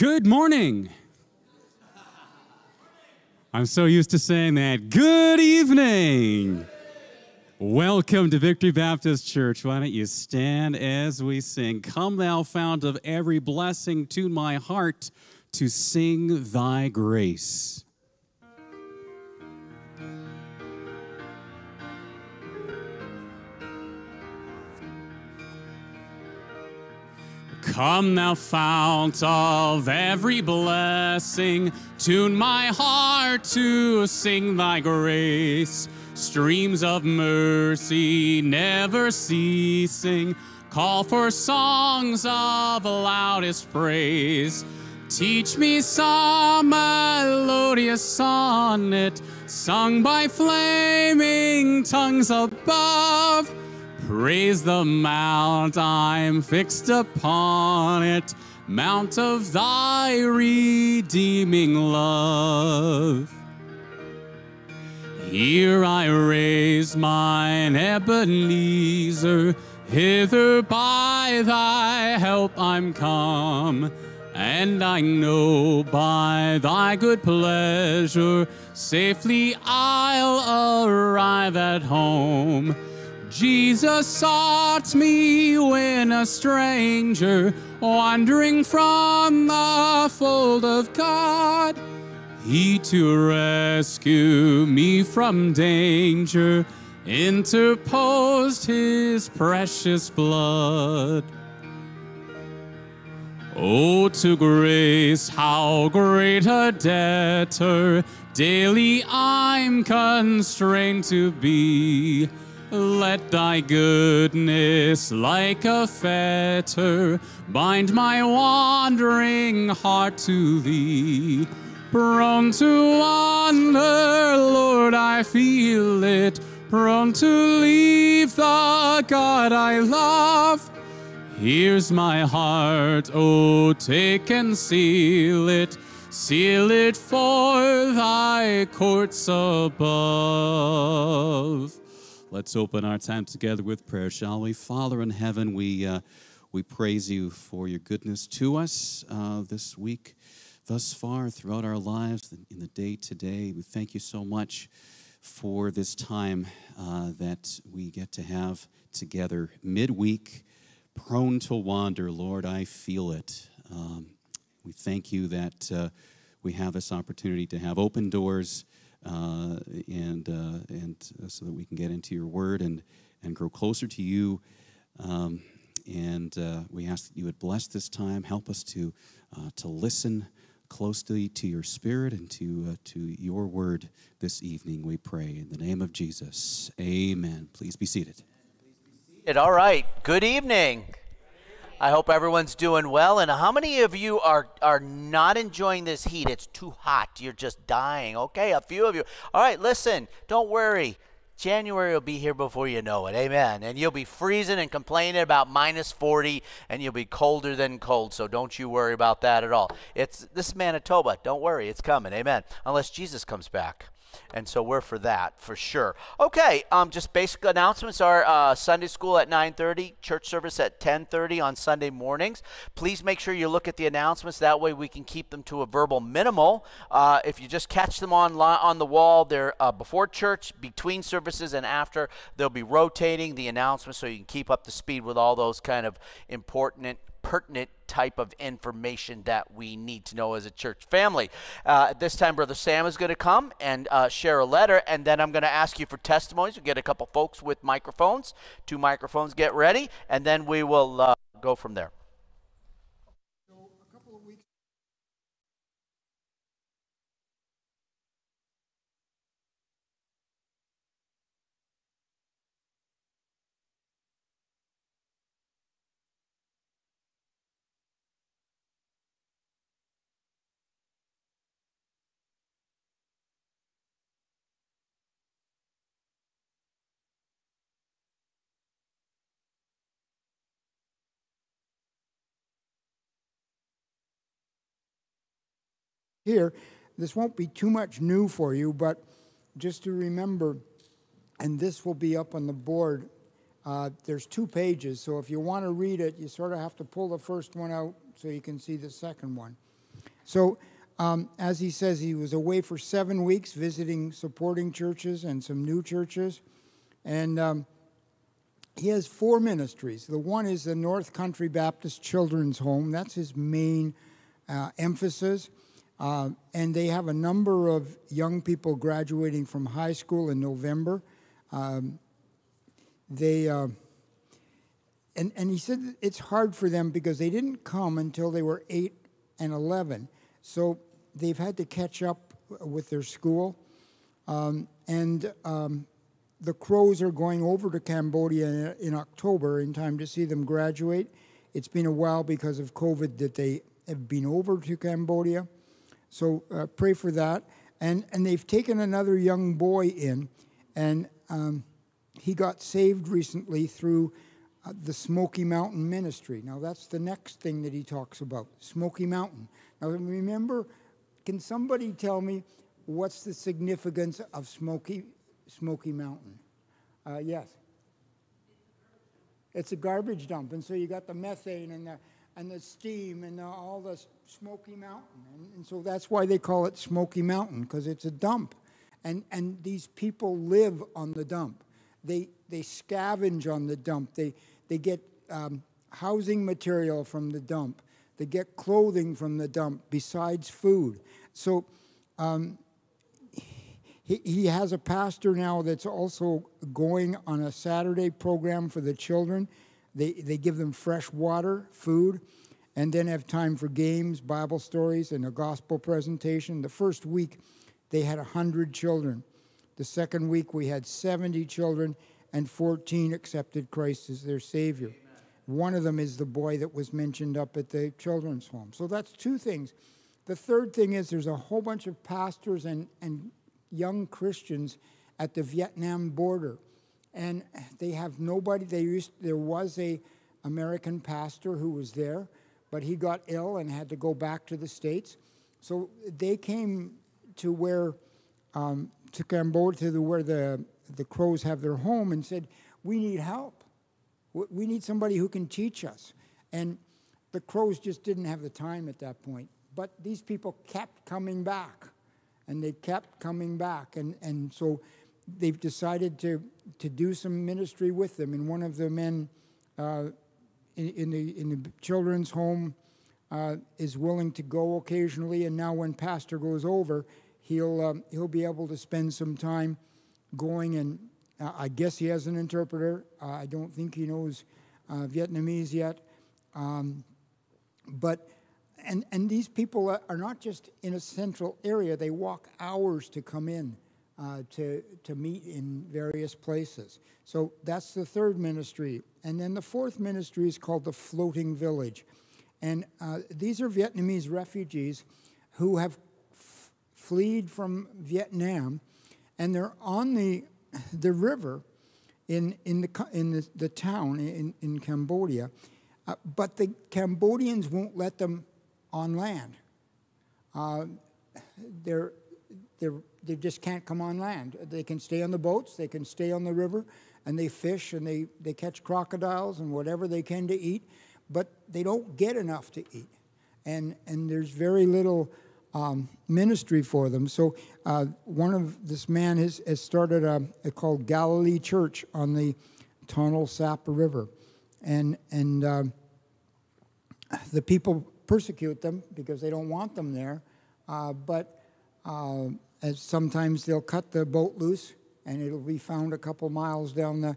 Good morning. I'm so used to saying that. Good evening. Welcome to Victory Baptist Church. Why don't you stand as we sing? Come thou fount of every blessing, to my heart to sing thy grace. Come thou fount of every blessing, tune my heart to sing thy grace. Streams of mercy never ceasing, call for songs of loudest praise. Teach me some melodious sonnet, sung by flaming tongues above. Praise the mount I'm fixed upon it, mount of thy redeeming love. Here I raise mine Ebenezer, hither by thy help I'm come. And I know by thy good pleasure, safely I'll arrive at home. Jesus sought me when a stranger, wandering from the fold of God. He to rescue me from danger, interposed his precious blood. Oh, to grace, how great a debtor daily I'm constrained to be. Let thy goodness, like a fetter, bind my wandering heart to thee. Prone to wander, Lord, I feel it, prone to leave the God I love. Here's my heart, oh, take and seal it for thy courts above. Let's open our time together with prayer, shall we? Father in heaven, we praise you for your goodness to us this week, thus far, throughout our lives, in the day today. We thank you so much for this time that we get to have together midweek, prone to wander. Lord, I feel it. We thank you that we have this opportunity to have open doors so that we can get into your word and grow closer to you. We ask that you would bless this time, help us to listen closely to your spirit and to your word this evening, we pray. In the name of Jesus, amen. Please be seated. All right, good evening. I hope everyone's doing well. And how many of you are not enjoying this heat? It's too hot. You're just dying. Okay, a few of you. All right, listen, don't worry. January will be here before you know it. Amen. And you'll be freezing and complaining about minus 40, and you'll be colder than cold. So don't you worry about that at all. This is Manitoba. Don't worry. It's coming. Amen. Unless Jesus comes back. And so we're for that, for sure. Okay, just basic announcements are Sunday school at 9:30, church service at 10:30 on Sunday mornings. Please make sure you look at the announcements. That way we can keep them to a verbal minimal. If you just catch them on the wall, they're before church, between services, and after. They'll be rotating the announcements so you can keep up to speed with all those kind of important, pertinent type of information that we need to know as a church family. At this time, Brother Sam is going to come and share a letter, and then I'm going to ask you for testimonies. We'll get a couple folks with microphones. 2 microphones, get ready, and then we will go from there. Here, this won't be too much new for you, but just to remember, and this will be up on the board, there's 2 pages, so if you want to read it, you sort of have to pull the first one out so you can see the second one. So as he says, he was away for 7 weeks visiting supporting churches and some new churches. And he has four ministries. The one is the North Country Baptist Children's Home. That's his main emphasis. And they have a number of young people graduating from high school in November. And he said it's hard for them because they didn't come until they were 8 and 11. So they've had to catch up with their school. The Crows are going over to Cambodia in October in time to see them graduate. It's been a while because of COVID that they have been over to Cambodia. So pray for that. And they've taken another young boy in, and he got saved recently through the Smoky Mountain Ministry. Now, that's the next thing that he talks about, Smoky Mountain. Now, remember, can somebody tell me what's the significance of Smoky Mountain? Yes. It's a garbage dump, and so you got the methane and the steam and all the Smoky Mountain. And so that's why they call it Smoky Mountain, because it's a dump. And these people live on the dump. They scavenge on the dump. They get housing material from the dump. They get clothing from the dump besides food. So he has a pastor now that's also going on a Saturday program for the children. They give them fresh water, food, and then have time for games, Bible stories, and a gospel presentation. The first week, they had 100 children. The second week, we had 70 children, and 14 accepted Christ as their Savior. Amen. One of them is the boy that was mentioned up at the children's home. So that's two things. The third thing is there's a whole bunch of pastors and young Christians at the Vietnam border. And they have nobody. There was an American pastor who was there, but he got ill and had to go back to the States. So they came to where... to Cambodia, to where the Crows have their home, and said, we need help. We need somebody who can teach us. And the Crows just didn't have the time at that point. But these people kept coming back, and they kept coming back. And so they've decided to do some ministry with them. And one of the men in the children's home is willing to go occasionally. And now when Pastor goes over, he'll be able to spend some time going, and I guess he has an interpreter. I don't think he knows Vietnamese yet. But these people are not just in a central area. They walk hours to come in to meet in various places. So that's the third ministry. And then the fourth ministry is called the Floating Village. And these are Vietnamese refugees who have fled from Vietnam, and they're on the river in the town in Cambodia, but the Cambodians won't let them on land. They just can't come on land. They can stay on the boats, they can stay on the river, and they fish and they catch crocodiles and whatever they can to eat, but they don't get enough to eat, and there's very little ministry for them. So one of this man has started a called Galilee Church on the Tonle Sap River, and the people persecute them because they don't want them there. But sometimes they'll cut the boat loose, and it'll be found a couple miles down the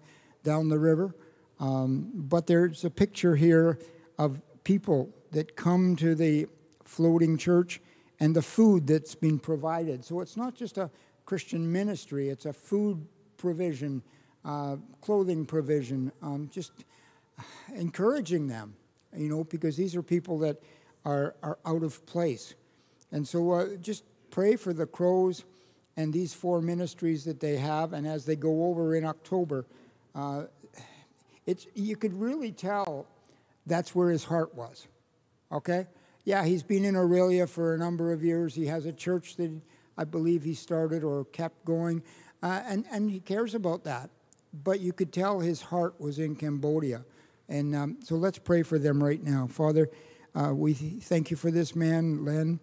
river. But there's a picture here of people that come to the floating church, and the food that's been provided. So it's not just a Christian ministry, it's a food provision, clothing provision, just encouraging them, you know, because these are people that are out of place. And so just pray for the Crows and these four ministries that they have, and as they go over in October, you could really tell that's where his heart was, okay? Yeah, he's been in Aurelia for a number of years. He has a church that I believe he started or kept going, and he cares about that. But you could tell his heart was in Cambodia. And so let's pray for them right now. Father, we thank you for this man, Len.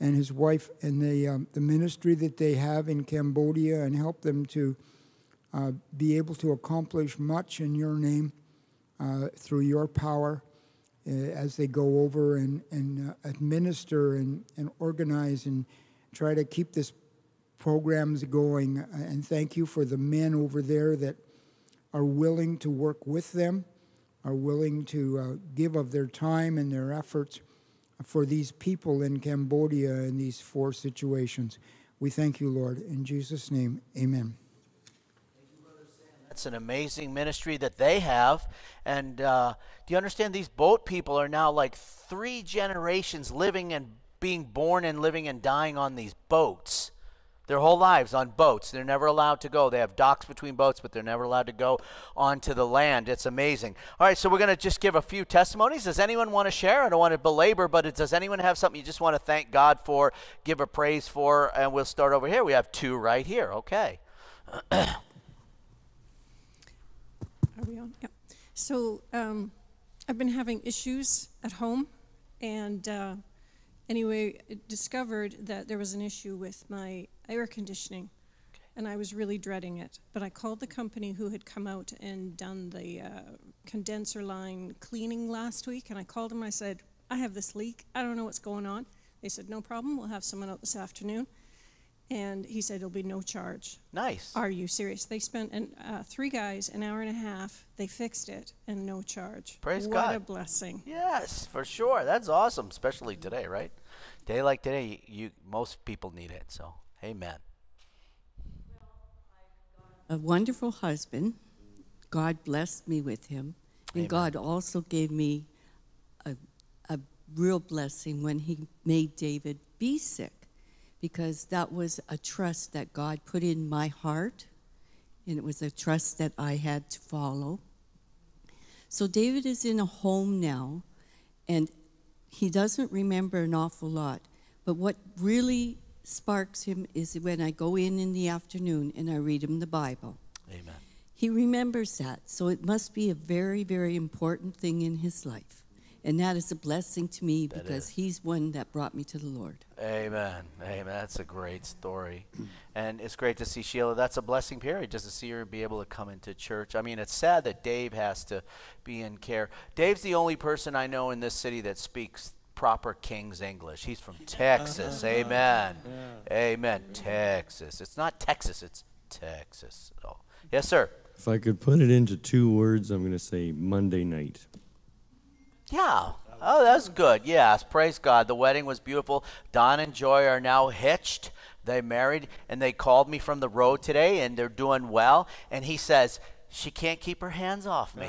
and his wife and the ministry that they have in Cambodia, and help them to be able to accomplish much in your name through your power as they go over and administer and organize and try to keep this programs going. And thank you for the men over there that are willing to work with them, are willing to give of their time and their efforts for these people in Cambodia in these four situations. We thank you, Lord. In Jesus' name, amen. That's an amazing ministry that they have. And do you understand these boat people are now like 3 generations living and being born and living and dying on these boats? Their whole lives on boats. They're never allowed to go. They have docks between boats, but they're never allowed to go onto the land. It's amazing. All right, so we're going to just give a few testimonies. Does anyone want to share? I don't want to belabor, but does anyone have something you just want to thank God for, give a praise for? And we'll start over here. We have 2 right here. Okay. Are we on? Yeah. So I've been having issues at home, and anyway, I discovered that there was an issue with my air conditioning, and I was really dreading it. But I called the company who had come out and done the condenser line cleaning last week, and I called them. I said, I have this leak. I don't know what's going on. They said, no problem. We'll have someone out this afternoon. And he said, it'll be no charge. Nice. Are you serious? They spent 3 guys an hour and a half. They fixed it, and no charge. Praise God. What a blessing. Yes, for sure. That's awesome, especially today, right? Day like today, most people need it, so amen. A wonderful husband. God blessed me with him. And amen. God also gave me a real blessing when he made David be sick, because that was a trust that God put in my heart, and it was a trust that I had to follow. So David is in a home now, and he doesn't remember an awful lot, but what really sparks him is when I go in the afternoon and I read him the Bible. Amen. He remembers that, so it must be a very, very important thing in his life. And that is a blessing to me because he's one that brought me to the Lord. Amen. Amen. That's a great story. And it's great to see Sheila. That's a blessing, period, just to see her be able to come into church. I mean, it's sad that Dave has to be in care. Dave's the only person I know in this city that speaks proper King's English. He's from Texas. Amen. Yeah. Amen. Texas. It's not Texas. It's Texas. Oh. Yes, sir. If I could put it into 2 words, I'm going to say Monday night. Yeah. Oh, that's good. Yes. Praise God. The wedding was beautiful. Don and Joy are now hitched. They married, and they called me from the road today, and they're doing well. And he says, she can't keep her hands off me.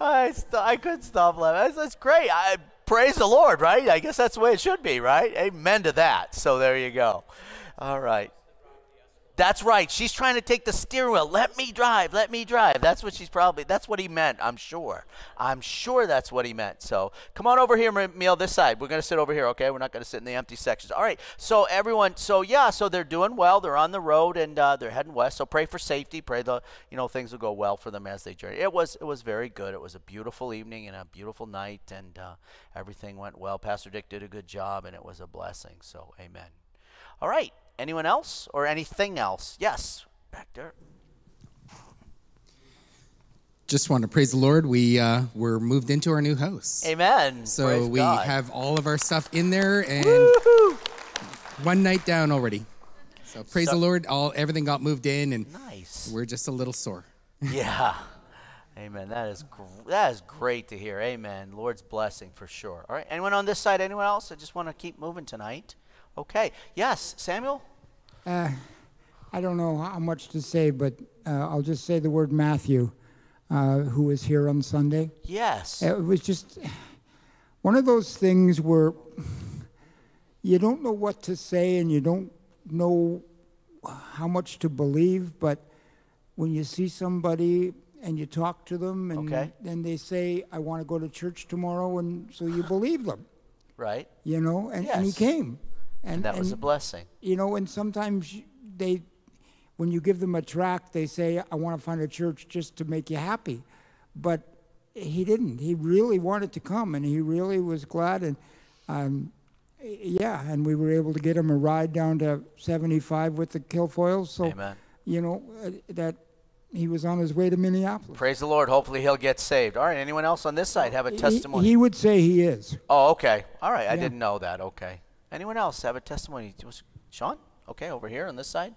I couldn't stop laughing. That's great. Praise the Lord, right? I guess that's the way it should be, right? Amen to that. So there you go. All right. That's right. She's trying to take the steering wheel. Let me drive. Let me drive. That's what she's probably, that's what he meant, I'm sure. I'm sure that's what he meant. So come on over here, Miel, this side. We're going to sit over here, okay? We're not going to sit in the empty sections. All right. So everyone, so they're doing well. They're on the road, and they're heading west. So pray for safety. Pray things will go well for them as they journey. It was very good. It was a beautiful evening and a beautiful night, and everything went well. Pastor Dick did a good job, and it was a blessing. So amen. All right. Anyone else or anything else? Yes, back there. Just want to praise the Lord. We were moved into our new house. Amen. So praise we God. Have all of our stuff in there, and one night down already. So praise the Lord. Everything got moved in, and nice. We're just a little sore. Yeah. Amen. That is great to hear. Amen. Lord's blessing for sure. All right. Anyone on this side? Anyone else? I just want to keep moving tonight. Okay. Yes, Samuel? I don't know how much to say, but I'll just say the word Matthew, who was here on Sunday. Yes. It was just one of those things where you don't know what to say and you don't know how much to believe, but when you see somebody and you talk to them and okay. Then they say, I want to go to church tomorrow, and so you believe them. Right. You know, and, yes. And he came. And that was a blessing. You know, and sometimes they, when you give them a tract, they say, I want to find a church just to make you happy. But he didn't. He really wanted to come, and he really was glad. And yeah, and we were able to get him a ride down to 75 with the Kilfoyles. So, amen. You know, that he was on his way to Minneapolis. Praise the Lord. Hopefully he'll get saved. All right, anyone else on this side have a testimony? He would say he is. Oh, okay. All right, yeah. I didn't know that. Okay. Anyone else have a testimony? Sean? Okay, over here on this side.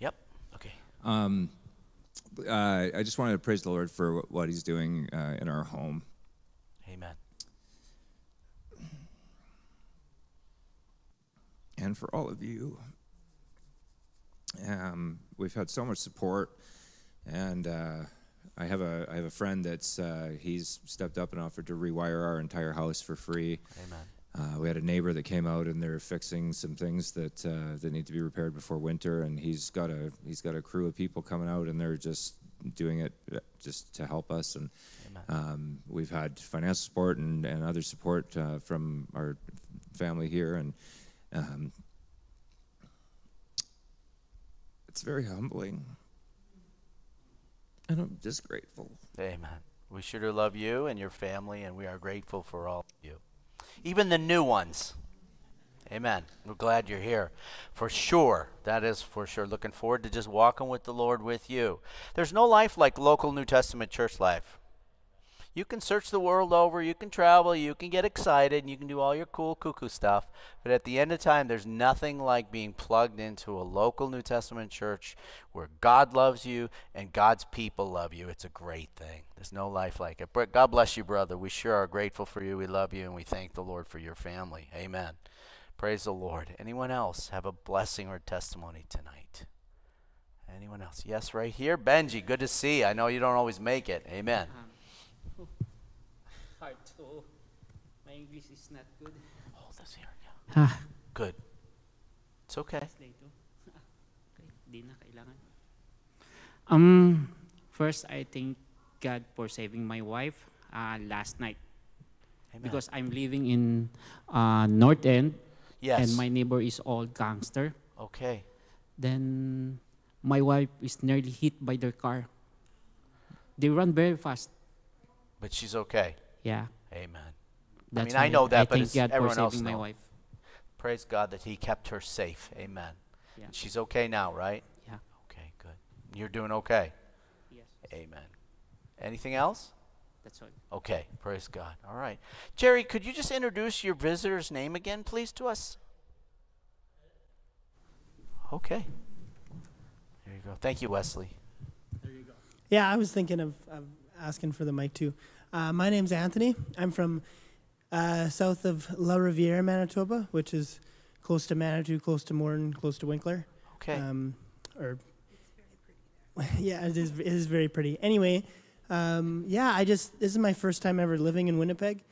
Yep. Okay. I just wanted to praise the Lord for what he's doing in our home. Amen. And for all of you. We've had so much support, and I have a friend that's he's stepped up and offered to rewire our entire house for free. Amen. We had a neighbor that came out, and they're fixing some things that that need to be repaired before winter. And he's got a crew of people coming out, and they're just doing it just to help us. And we've had financial support and other support from our family here, and it's very humbling. And I'm just grateful. Amen. We sure do love you and your family, and we are grateful for all of you. Even the new ones. Amen. We're glad you're here. For sure. That is for sure. Looking forward to just walking with the Lord with you. There's no life like local New Testament church life. You can search the world over. You can travel. You can get excited. And you can do all your cool cuckoo stuff. But at the end of time, there's nothing like being plugged into a local New Testament church where God loves you and God's people love you. It's a great thing. There's no life like it. But God bless you, brother. We sure are grateful for you. We love you, and we thank the Lord for your family. Amen. Praise the Lord. Anyone else have a blessing or testimony tonight? Anyone else? Yes, right here. Benji, good to see you. I know you don't always make it. Amen. Hard to. My English is not good. Hold this here. Yeah. Ah. Good. It's okay. First, I thank God for saving my wife last night. Amen. Because I'm living in North End. Yes. And my neighbor is all gangster. Okay. Then my wife is nearly hit by their car. They run very fast. But she's okay. Yeah. Amen. That's I mean, I know that, but it's everyone else. My wife. Praise God that he kept her safe. Amen. Yeah. She's okay now, right? Yeah. Okay, good. You're doing okay? Yes. Amen. Anything else? That's all. Okay, praise God. All right. Jerry, could you just introduce your visitor's name again, please, to us? Okay. There you go. Thank you, Wesley. There you go. Yeah, I was thinking of asking for the mic, too. My name's Anthony. I'm from south of La Riviere, Manitoba, which is close to Manitou, close to Morin, close to Winkler. Okay. Yeah, it is very pretty. Anyway, yeah, this is my first time ever living in Winnipeg,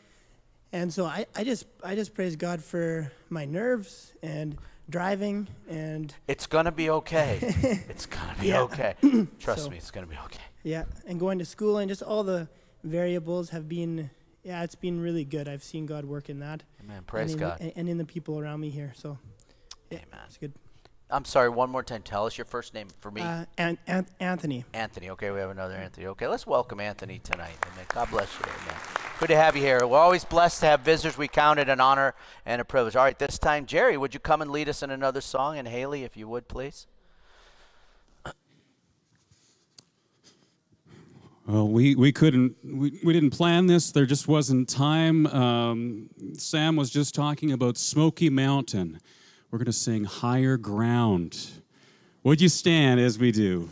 and so I just praise God for my nerves and driving, and it's gonna be okay. It's gonna be okay. Trust me, it's gonna be okay. Yeah, and going to school and just all the variables have been, yeah, it's been really good. I've seen God work in that. Amen. Praise God. And in the people around me here. So, yeah, amen. It's good. I'm sorry, one more time. Tell us your first name for me. Anthony. Anthony. Okay, we have another Anthony. Okay, let's welcome Anthony tonight. Amen. God bless you. Amen. Good to have you here. We're always blessed to have visitors. We count it an honor and a privilege. All right, this time, Jerry, would you come and lead us in another song? And Haley, if you would, please. Well, we didn't plan this. There just wasn't time. Sam was just talking about Smoky Mountain. We're going to sing Higher Ground. Would you stand as we do?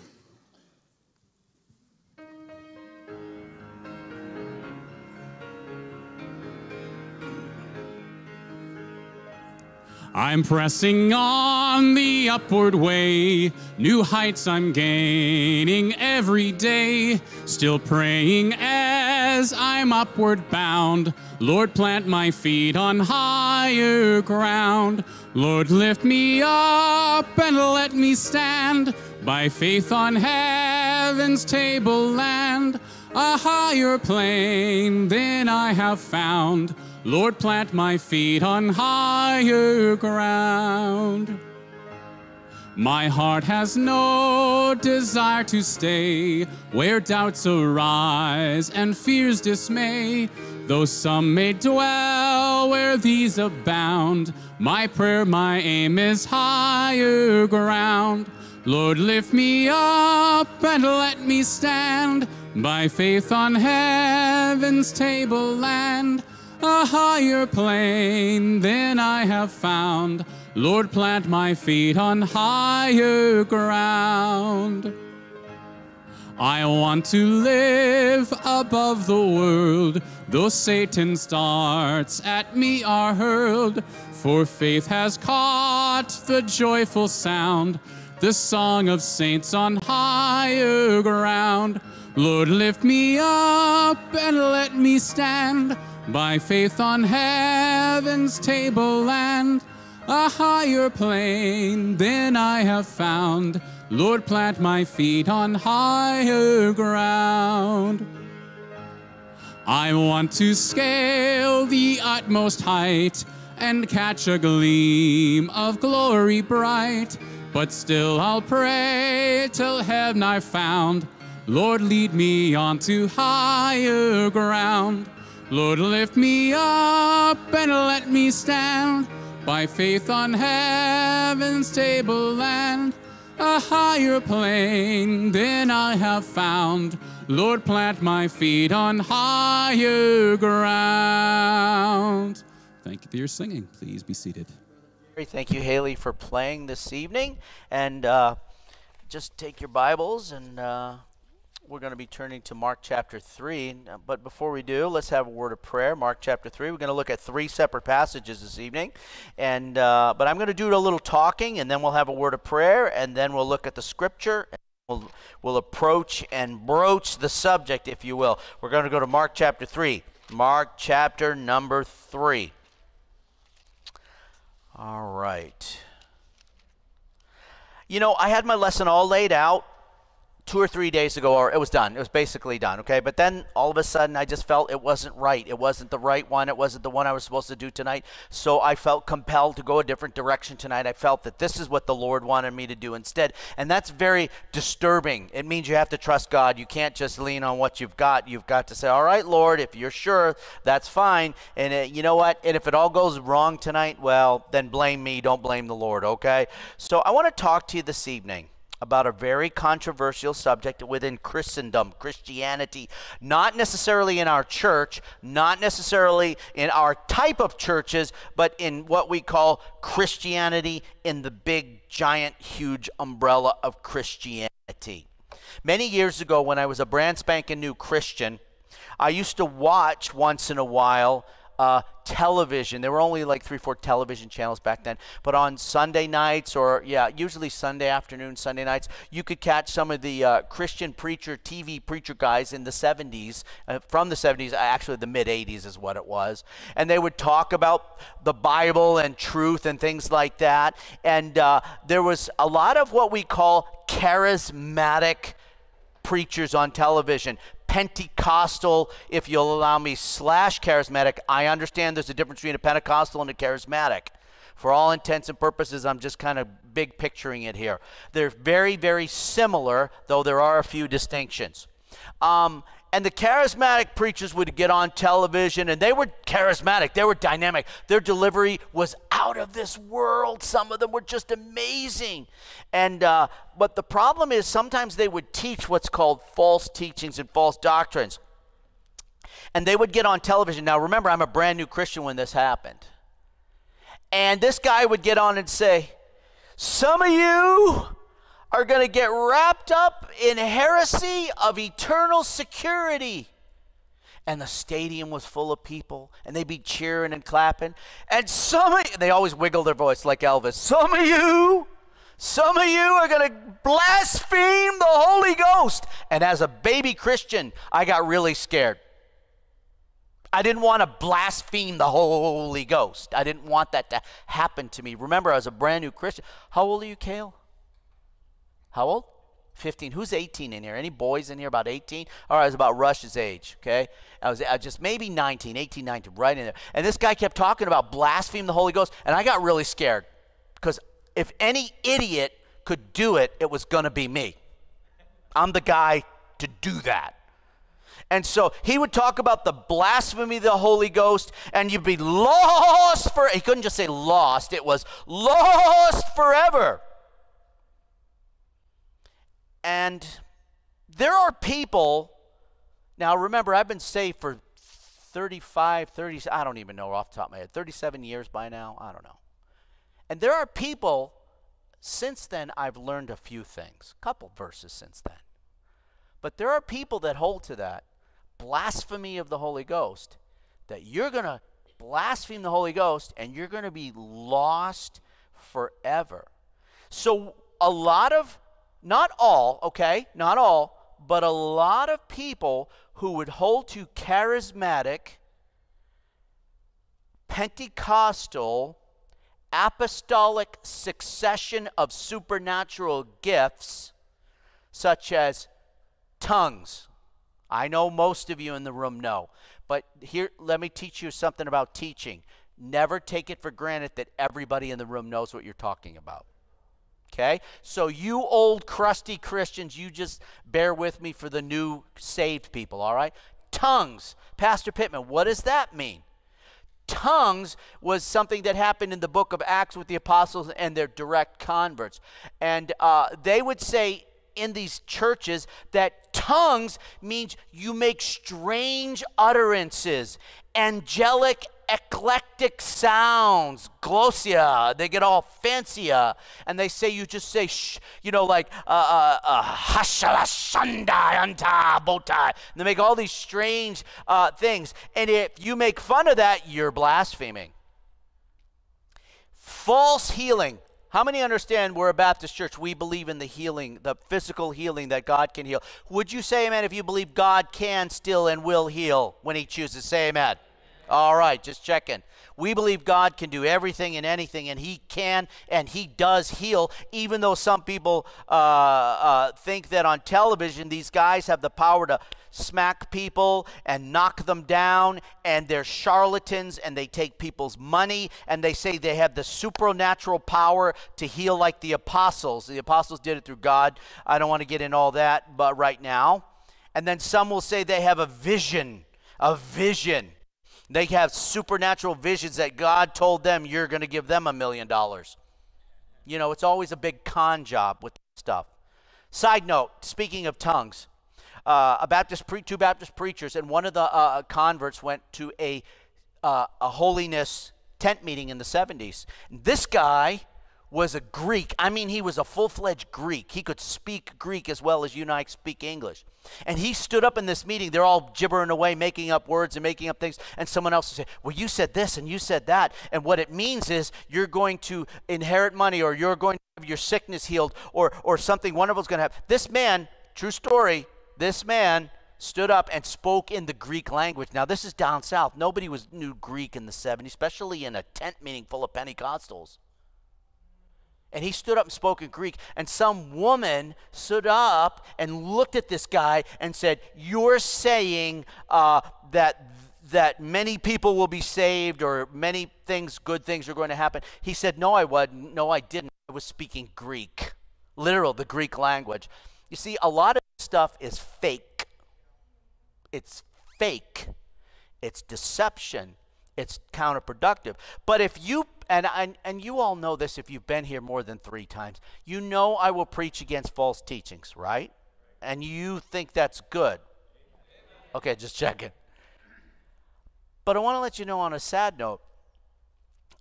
I'm pressing on the upward way, new heights I'm gaining every day, still praying as I'm upward bound. Lord, plant my feet on higher ground. Lord, lift me up and let me stand by faith on heaven's tableland, a higher plane than I have found. Lord, plant my feet on higher ground. My heart has no desire to stay where doubts arise and fears dismay. Though some may dwell where these abound, my prayer, my aim is higher ground. Lord, lift me up and let me stand by faith on heaven's tableland. A higher plane than I have found. Lord, plant my feet on higher ground. I want to live above the world, though Satan's darts at me are hurled. For faith has caught the joyful sound, the song of saints on higher ground. Lord, lift me up and let me stand by faith on heaven's tableland. A higher plane than I have found. Lord, plant my feet on higher ground. I want to scale the utmost height and catch a gleam of glory bright. But still I'll pray till heaven I've found. Lord, lead me on to higher ground. Lord, lift me up and let me stand by faith on heaven's tableland, a higher plane than I have found. Lord, plant my feet on higher ground. Thank you for your singing. Please be seated. Thank you, Haley, for playing this evening. And just take your Bibles, and we're going to be turning to Mark chapter 3. But before we do, let's have a word of prayer. Mark chapter 3. We're going to look at 3 separate passages this evening. And but I'm going to do a little talking, and then we'll have a word of prayer, and then we'll look at the scripture. And we'll approach and broach the subject, if you will. We're going to go to Mark chapter 3. Mark chapter number 3. All right. You know, I had my lesson all laid out 2 or 3 days ago, or it was done. It was basically done, okay? But then all of a sudden, I just felt it wasn't right. It wasn't the right one. It wasn't the one I was supposed to do tonight. So I felt compelled to go a different direction tonight. I felt that this is what the Lord wanted me to do instead. And that's very disturbing. It means you have to trust God. You can't just lean on what you've got. You've got to say, all right, Lord, if you're sure, that's fine. And you know what? And if it all goes wrong tonight, well, then blame me. Don't blame the Lord, okay? So I want to talk to you this evening about a very controversial subject within Christendom, Christianity, not necessarily in our church, not necessarily in our type of churches, but in what we call Christianity in the big, giant, huge umbrella of Christianity. Many years ago, when I was a brand spanking new Christian, I used to watch once in a while television. There were only like 3 or 4 television channels back then, but on Sunday nights, or yeah, usually Sunday afternoon, Sunday nights, you could catch some of the Christian preacher, TV preacher guys in the 70s, from the 70s, actually the mid 80s is what it was, and they would talk about the Bible and truth and things like that, and there was a lot of what we call charismatic preachers on television. Pentecostal, if you'll allow me, / charismatic. I understand there's a difference between a Pentecostal and a charismatic. For all intents and purposes, I'm just kind of big picturing it here. They're very, very similar, though there are a few distinctions. And the charismatic preachers would get on television, and they were charismatic. They were dynamic. Their delivery was out of this world. Some of them were just amazing. And but the problem is sometimes they would teach what's called false teachings and false doctrines. And they would get on television. Now, remember, I'm a brand new Christian when this happened. And this guy would get on and say, some of you are going to get wrapped up in heresy of eternal security. And the stadium was full of people, and they'd be cheering and clapping. And they always wiggle their voice like Elvis. Some of you are going to blaspheme the Holy Ghost. And as a baby Christian, I got really scared. I didn't want to blaspheme the Holy Ghost. I didn't want that to happen to me. Remember, I was a brand new Christian. How old are you, Cale? How old? 15. Who's 18 in here? Any boys in here about 18? All right, I was about Rush's age, okay? I was just maybe 19, 18, 19, right in there. And this guy kept talking about blaspheme the Holy Ghost, and I got really scared because if any idiot could do it, it was going to be me. I'm the guy to do that. And so he would talk about the blasphemy of the Holy Ghost, and you'd be lost for, he couldn't just say lost, it was lost forever. And there are people, now remember, I've been saved for 35, I don't even know off the top of my head, 37 years by now, I don't know. And there are people, since then I've learned a few things, a couple verses since then. But there are people that hold to that blasphemy of the Holy Ghost, that you're going to blaspheme the Holy Ghost and you're going to be lost forever. So a lot of, not all, okay, not all, but a lot of people who would hold to charismatic, Pentecostal, apostolic succession of supernatural gifts, such as tongues. I know most of you in the room know, but here, let me teach you something about teaching. Never take it for granted that everybody in the room knows what you're talking about. Okay? So you old crusty Christians, you just bear with me for the new saved people, all right? Tongues. Pastor Pittman, what does that mean? Tongues was something that happened in the book of Acts with the apostles and their direct converts. And they would say in these churches that tongues means you make strange utterances, angelic, eclectic sounds, glossia. They get all fancier, and they say you just say, shh, you know, like hashalashandayanta. They make all these strange things, and if you make fun of that, you're blaspheming. False healing. How many understand we're a Baptist church? We believe in the healing, the physical healing that God can heal. Would you say amen if you believe God can still and will heal when he chooses? Say amen. All right, just checking. We believe God can do everything and anything, and he can and he does heal, even though some people think that on television these guys have the power to smack people and knock them down, and they're charlatans and they take people's money and they say they have the supernatural power to heal like the apostles. The apostles did it through God. I don't want to get into all that but right now. And then some will say they have a vision, They have supernatural visions that God told them you're going to give them $1 million. You know, it's always a big con job with stuff. Side note, speaking of tongues, two Baptist preachers, and one of the converts went to a holiness tent meeting in the 70s. This guy was a Greek. I mean, he was a full-fledged Greek. He could speak Greek as well as you and I speak English. And he stood up in this meeting. They're all gibbering away, making up words and making up things. And someone else would say, well, you said this and you said that. And what it means is you're going to inherit money, or you're going to have your sickness healed, or something wonderful is going to happen. This man, true story, this man stood up and spoke in the Greek language. Now, this is down south. Nobody knew Greek in the 70s, especially in a tent meeting full of Pentecostals. And he stood up and spoke in Greek. And some woman stood up and looked at this guy and said, you're saying that many people will be saved, or many things, good things are going to happen. He said, no, I wasn't. No, I didn't. I was speaking Greek, literal, the Greek language. You see, a lot of stuff is fake. It's fake. It's deception. It's counterproductive. But if you, and you all know this if you've been here more than 3 times, you know I will preach against false teachings, right? And you think that's good. Okay, just checking. But I want to let you know on a sad note,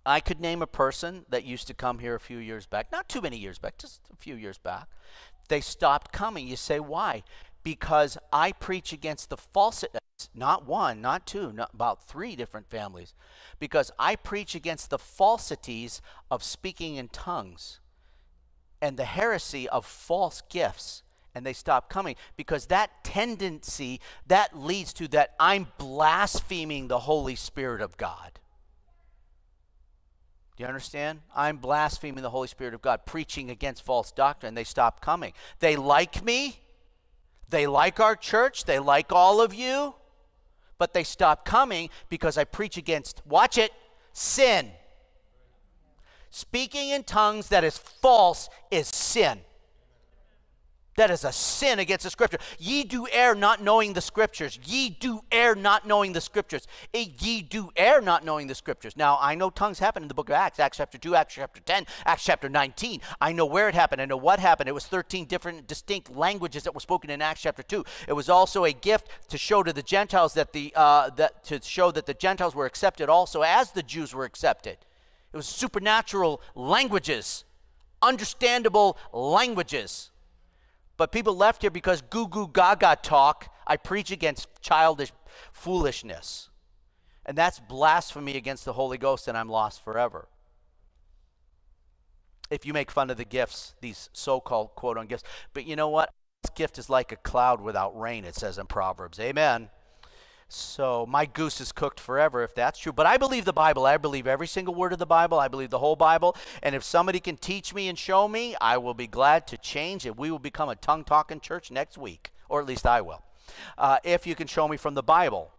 I could name a person that used to come here a few years back, not too many years back, just a few years back. They stopped coming. You say, why? Because I preach against the falsity. Not one, not two, not about 3 different families, because I preach against the falsities of speaking in tongues and the heresy of false gifts, and they stop coming because that tendency, that leads to that I'm blaspheming the Holy Spirit of God. Do you understand? I'm blaspheming the Holy Spirit of God, preaching against false doctrine. They stop coming. They like me. They like our church. They like all of you. But they stop coming because I preach against, watch it, sin. Speaking in tongues that is false is sin. That is a sin against the Scripture. Ye do err not knowing the Scriptures. Ye do err not knowing the Scriptures. Ye do err not knowing the Scriptures. Now, I know tongues happen in the book of Acts. Acts chapter 2, Acts chapter 10, Acts chapter 19. I know where it happened. I know what happened. It was 13 different distinct languages that were spoken in Acts chapter 2. It was also a gift to show to the Gentiles that the Gentiles were accepted also as the Jews were accepted. It was supernatural languages, understandable languages. But people left here because goo-goo gaga talk. I preach against childish foolishness. And that's blasphemy against the Holy Ghost, and I'm lost forever. If you make fun of the gifts, these so-called quote-unquote gifts. But you know what? This gift is like a cloud without rain, it says in Proverbs. Amen. So my goose is cooked forever if that's true. But I believe the Bible. I believe every single word of the Bible. I believe the whole Bible. And if somebody can teach me and show me, I will be glad to change it. We will become a tongue-talking church next week, or at least I will, if you can show me from the Bible.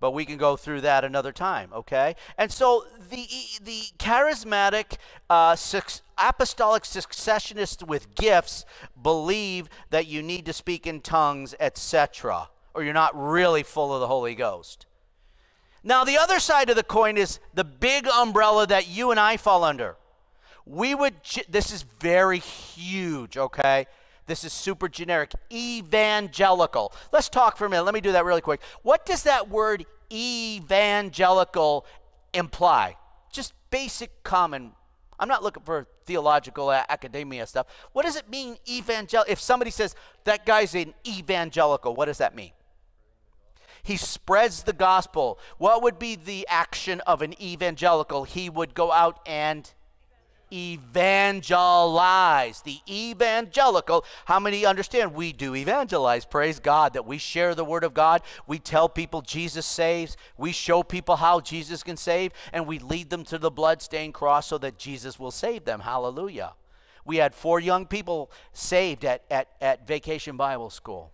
But we can go through that another time, okay? And so the charismatic apostolic successionists with gifts believe that you need to speak in tongues, etc., or you're not really full of the Holy Ghost. Now, the other side of the coin is the big umbrella that you and I fall under. We would, this is very huge, okay? This is super generic. Evangelical. Let's talk for a minute. Let me do that really quick. What does that word evangelical imply? Just basic common. I'm not looking for theological academia stuff. What does it mean, evangelical? If somebody says, that guy's an evangelical, what does that mean? He spreads the gospel. What would be the action of an evangelical? He would go out and evangelize. The evangelical, how many understand? We do evangelize, praise God, that we share the word of God. We tell people Jesus saves. We show people how Jesus can save, and we lead them to the bloodstained cross so that Jesus will save them. Hallelujah. We had 4 young people saved at Vacation Bible School.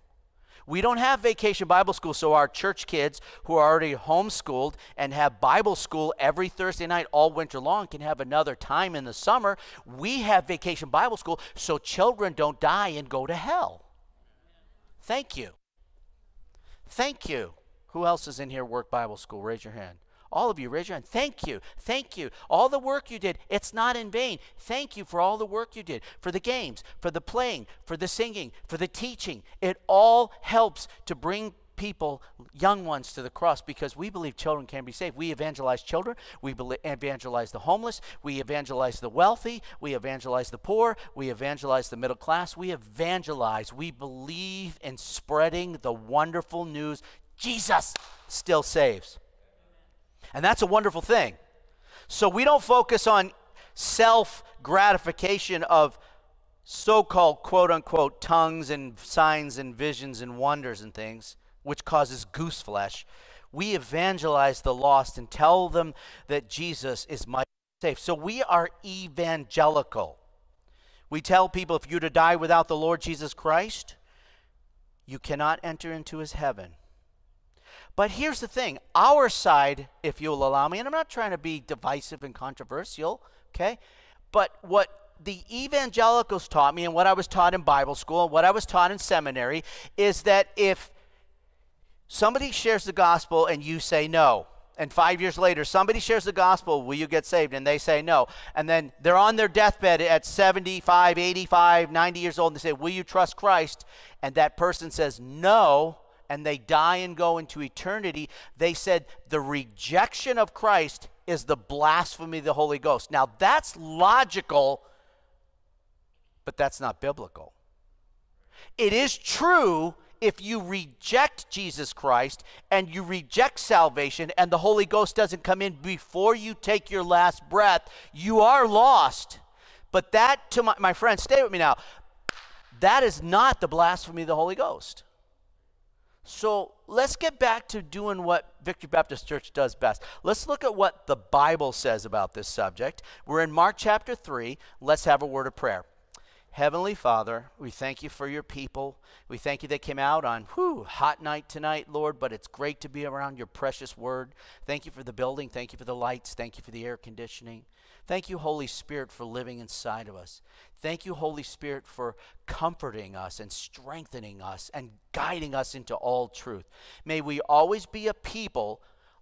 We don't have Vacation Bible School, so our church kids who are already homeschooled and have Bible school every Thursday night all winter long can have another time in the summer. We have Vacation Bible School so children don't die and go to hell. Thank you. Thank you. Who else is in here work Bible school? Raise your hand. All of you, raise your hand. Thank you. Thank you. All the work you did, it's not in vain. Thank you for all the work you did, for the games, for the playing, for the singing, for the teaching. It all helps to bring people, young ones, to the cross because we believe children can be saved. We evangelize children. We evangelize the homeless. We evangelize the wealthy. We evangelize the poor. We evangelize the middle class. We evangelize. We believe in spreading the wonderful news. Jesus still saves. And that's a wonderful thing. So we don't focus on self-gratification of so-called quote-unquote tongues and signs and visions and wonders and things, which causes goose flesh. We evangelize the lost and tell them that Jesus is mighty and safe. So we are evangelical. We tell people if you're to die without the Lord Jesus Christ, you cannot enter into his heaven. But here's the thing, our side, if you'll allow me, and I'm not trying to be divisive and controversial, okay, but what the evangelicals taught me and what I was taught in Bible school and what I was taught in seminary is that if somebody shares the gospel and you say no, and 5 years later somebody shares the gospel, will you get saved? And they say no. And then they're on their deathbed at 75, 85, 90 years old, and they say, will you trust Christ? And that person says no, and they die and go into eternity. They said the rejection of Christ is the blasphemy of the Holy Ghost. Now, that's logical, but that's not biblical. It is true if you reject Jesus Christ and you reject salvation and the Holy Ghost doesn't come in before you take your last breath, you are lost. But that, to my friends, stay with me now, that is not the blasphemy of the Holy Ghost. So let's get back to doing what Victory Baptist Church does best. Let's look at what the Bible says about this subject. We're in Mark chapter 3. Let's have a word of prayer. Heavenly Father, we thank you for your people. We thank you they came out on hot night tonight, Lord, but it's great to be around your precious word. Thank you for the building. Thank you for the lights. Thank you for the air conditioning. Thank you, Holy Spirit, for living inside of us. Thank you, Holy Spirit, for comforting us and strengthening us and guiding us into all truth. May we always be a people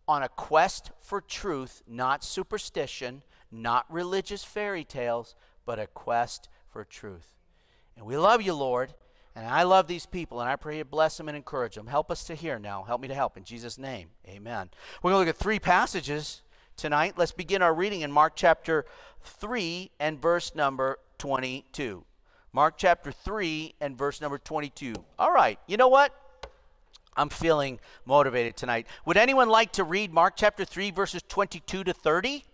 on a quest for truth, not superstition, not religious fairy tales, but a quest for truth. And we love you, Lord, and I love these people, and I pray you bless them and encourage them. Help us to hear now. Help me to help. In Jesus' name, amen. We're going to look at three passages tonight. Let's begin our reading in Mark chapter 3 and verse number 22. Mark chapter 3 and verse number 22. All right, you know what? I'm feeling motivated tonight. Would anyone like to read Mark chapter 3 verses 22 to 30?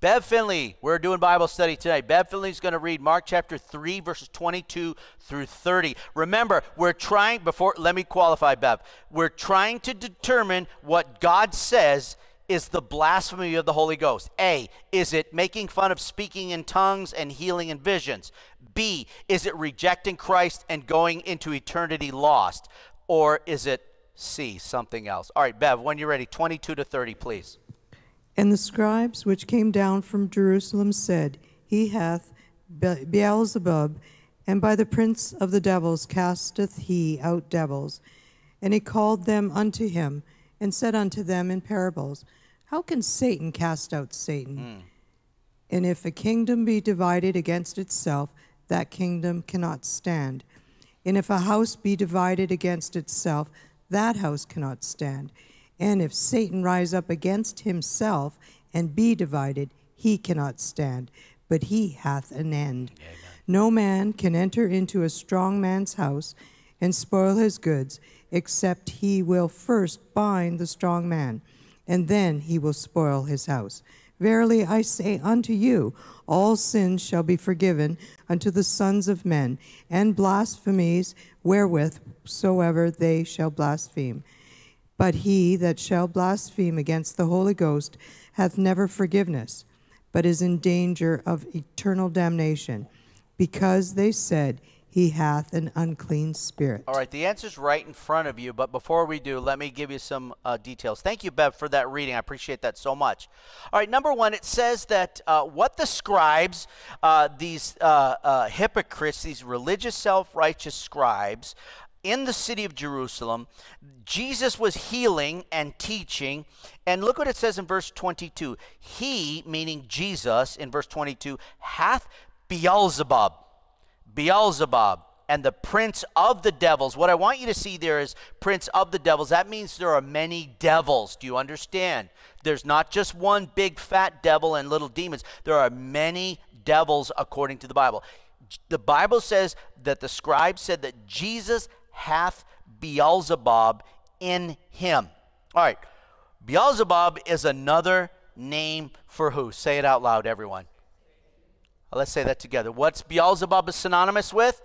Bev Finley, we're doing Bible study today. Bev Finley's going to read Mark chapter 3, verses 22 through 30. Remember, we're trying, let me qualify, Bev. We're trying to determine what God says is the blasphemy of the Holy Ghost. A, is it making fun of speaking in tongues and healing and visions? B, is it rejecting Christ and going into eternity lost? Or is it C, something else? All right, Bev, when you're ready, 22 to 30, please. And the scribes which came down from Jerusalem said, He hath Beelzebub, and by the prince of the devils casteth he out devils. And he called them unto him, and said unto them in parables, How can Satan cast out Satan? And if a kingdom be divided against itself, that kingdom cannot stand. And if a house be divided against itself, that house cannot stand. And if Satan rise up against himself and be divided, he cannot stand, but he hath an end. Amen. No man can enter into a strong man's house and spoil his goods, except he will first bind the strong man, and then he will spoil his house. Verily I say unto you, all sins shall be forgiven unto the sons of men, and blasphemies wherewith soever they shall blaspheme. But he that shall blaspheme against the Holy Ghost hath never forgiveness, but is in danger of eternal damnation, because they said he hath an unclean spirit. All right, the answer's right in front of you, but before we do, let me give you some details. Thank you, Bev, for that reading. I appreciate that so much. All right, number one, it says that what the scribes, these hypocrites, these religious self-righteous scribes, in the city of Jerusalem, Jesus was healing and teaching. And look what it says in verse 22. He, meaning Jesus, in verse 22, hath Beelzebub. Beelzebub. And the prince of the devils. What I want you to see there is prince of the devils. That means there are many devils. Do you understand? There's not just one big fat devil and little demons. There are many devils according to the Bible. The Bible says that the scribes said that Jesus hath Beelzebub in him. All right. Beelzebub is another name for who? Say it out loud, everyone. Let's say that together. What's Beelzebub is synonymous with?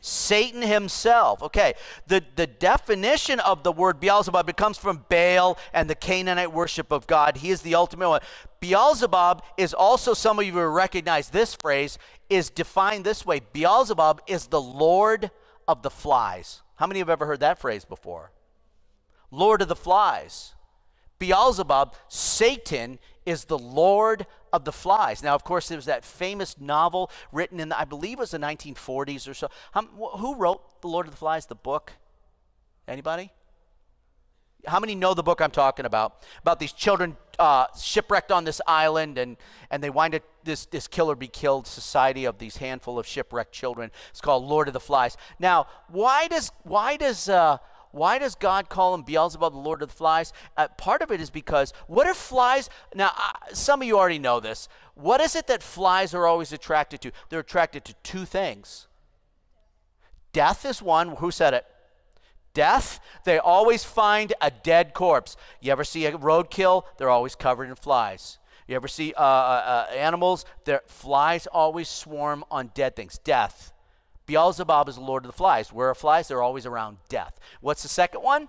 Satan himself. Okay. The definition of the word Beelzebub, it comes from Baal and the Canaanite worship of God. He is the ultimate one. Beelzebub is also, some of you will recognize this phrase, is defined this way. Beelzebub is the Lord of the flies. How many have ever heard that phrase before? Lord of the flies. Beelzebub, Satan, is the Lord of the flies. Now, of course, there was that famous novel written in, I believe it was the 1940s or so. Who wrote The Lord of the Flies, the book? Anybody? How many know the book I'm talking about? About these children shipwrecked on this island, and they wind up this kill or be killed society of these handful of shipwrecked children. It's called Lord of the Flies. Now, why does God call him Beelzebub, the Lord of the Flies? Part of it is because what are flies? Now, some of you already know this. What is it that flies are always attracted to? They're attracted to two things. Death is one. Who said it? Death. They always find a dead corpse. You ever see a roadkill? They're always covered in flies. You ever see animals? Flies always swarm on dead things. Death. Beelzebub is the Lord of the flies. Where are flies? They're always around death. What's the second one?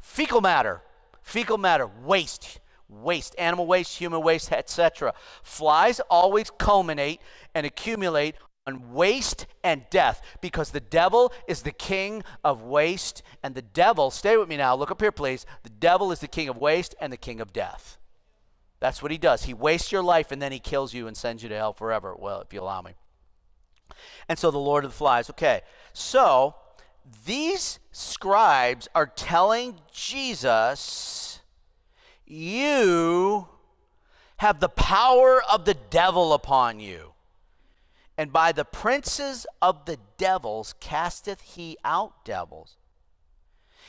Fecal matter. Fecal matter. Waste. Waste. Animal waste, human waste, etc. Flies always culminate and accumulate on waste and death, because the devil is the king of waste and the devil, stay with me now, look up here please, the devil is the king of waste and the king of death. That's what he does. He wastes your life and then he kills you and sends you to hell forever, well, if you allow me. And so the Lord of the Flies, okay, so these scribes are telling Jesus, you have the power of the devil upon you. And by the princes of the devils casteth he out devils.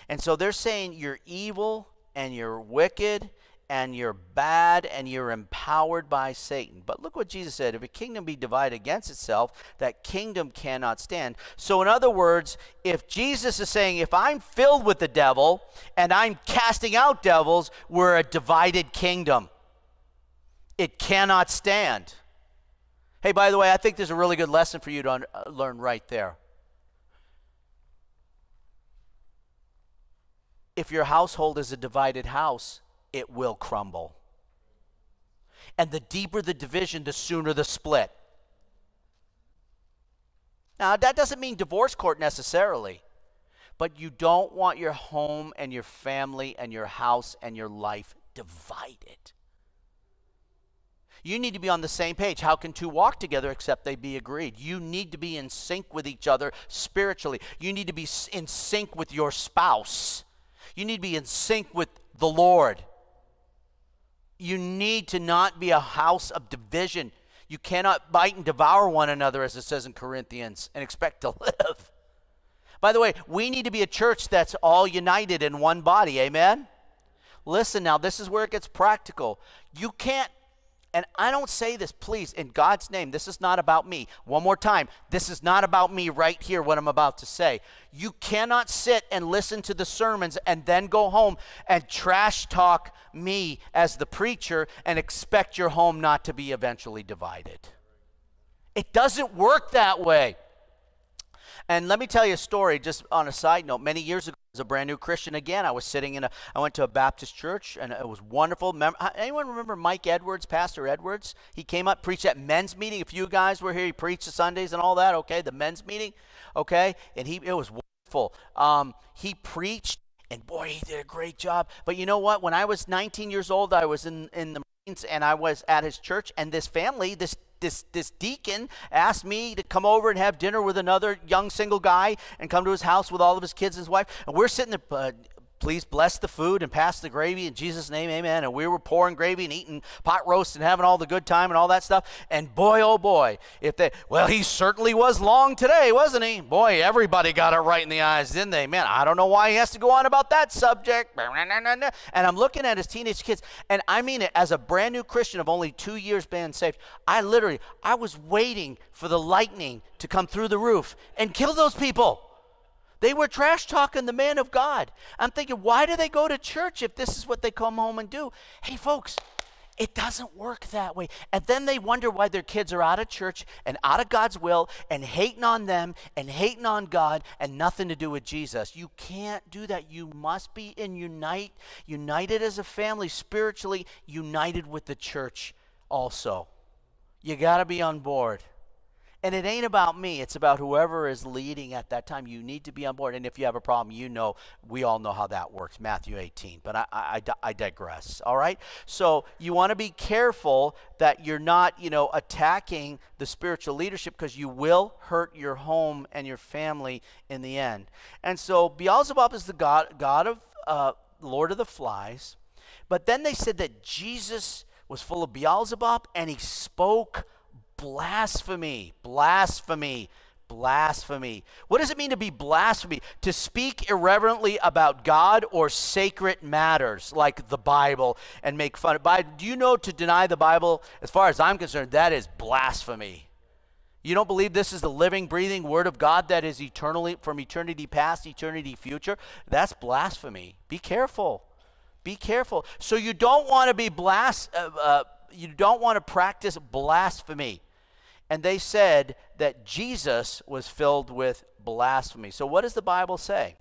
And so they're saying you're evil and you're wicked and you're bad and you're empowered by Satan. But look what Jesus said. If a kingdom be divided against itself, that kingdom cannot stand. So in other words, if Jesus is saying, if I'm filled with the devil and I'm casting out devils, we're a divided kingdom. It cannot stand. Hey, by the way, I think there's a really good lesson for you to learn right there. If your household is a divided house, it will crumble. And the deeper the division, the sooner the split. Now, that doesn't mean divorce court necessarily, but you don't want your home and your family and your house and your life divided. You need to be on the same page. How can two walk together except they be agreed? You need to be in sync with each other spiritually. You need to be in sync with your spouse. You need to be in sync with the Lord. You need to not be a house of division. You cannot bite and devour one another, as it says in Corinthians, and expect to live. By the way, we need to be a church that's all united in one body. Amen? Listen now, this is where it gets practical. You can't. And I don't say this, please, in God's name, this is not about me. One more time, this is not about me right here, what I'm about to say. You cannot sit and listen to the sermons and then go home and trash talk me as the preacher and expect your home not to be eventually divided. It doesn't work that way. And let me tell you a story, just on a side note. Many years ago, as a brand new Christian again, I was sitting in I went to a Baptist church, and it was wonderful. Anyone remember Mike Edwards, Pastor Edwards? He came up, preached at men's meeting. If you guys were here, he preached the Sundays and all that, okay, the men's meeting, okay? And it was wonderful. He preached, and boy, he did a great job. But you know what? When I was 19 years old, I was in the Marines, and I was at his church, and this family, this deacon asked me to come over and have dinner with another young single guy and come to his house with all of his kids and his wife. And we're sitting there, please bless the food and pass the gravy in Jesus' name, amen. And we were pouring gravy and eating pot roast and having all the good time and all that stuff. And boy, oh boy, well, he certainly was long today, wasn't he? Boy, everybody got it right in the eyes, didn't they? Man, I don't know why he has to go on about that subject. And I'm looking at his teenage kids, and I mean it, as a brand new Christian of only 2 years being saved, I was waiting for the lightning to come through the roof and kill those people. They were trash talking the man of God. I'm thinking, why do they go to church if this is what they come home and do? Hey, folks, it doesn't work that way. And then they wonder why their kids are out of church and out of God's will and hating on them and hating on God and nothing to do with Jesus. You can't do that. You must be united as a family, spiritually united with the church also. You got to be on board. And it ain't about me. It's about whoever is leading at that time. You need to be on board. And if you have a problem, you know, we all know how that works. Matthew 18. But I digress. All right? So you want to be careful that you're not, you know, attacking the spiritual leadership, because you will hurt your home and your family in the end. And so Beelzebub is the Lord of the Flies. But then they said that Jesus was full of Beelzebub and he spoke blasphemy, blasphemy, blasphemy. What does it mean to be blasphemy? To speak irreverently about God or sacred matters like the Bible and make fun of it. Do you know to deny the Bible, as far as I'm concerned, that is blasphemy. You don't believe this is the living, breathing Word of God that is eternally, from eternity past, eternity future? That's blasphemy. Be careful. Be careful. So you don't want to be you don't want to practice blasphemy. And they said that Jesus was filled with blasphemy. So what does the Bible say?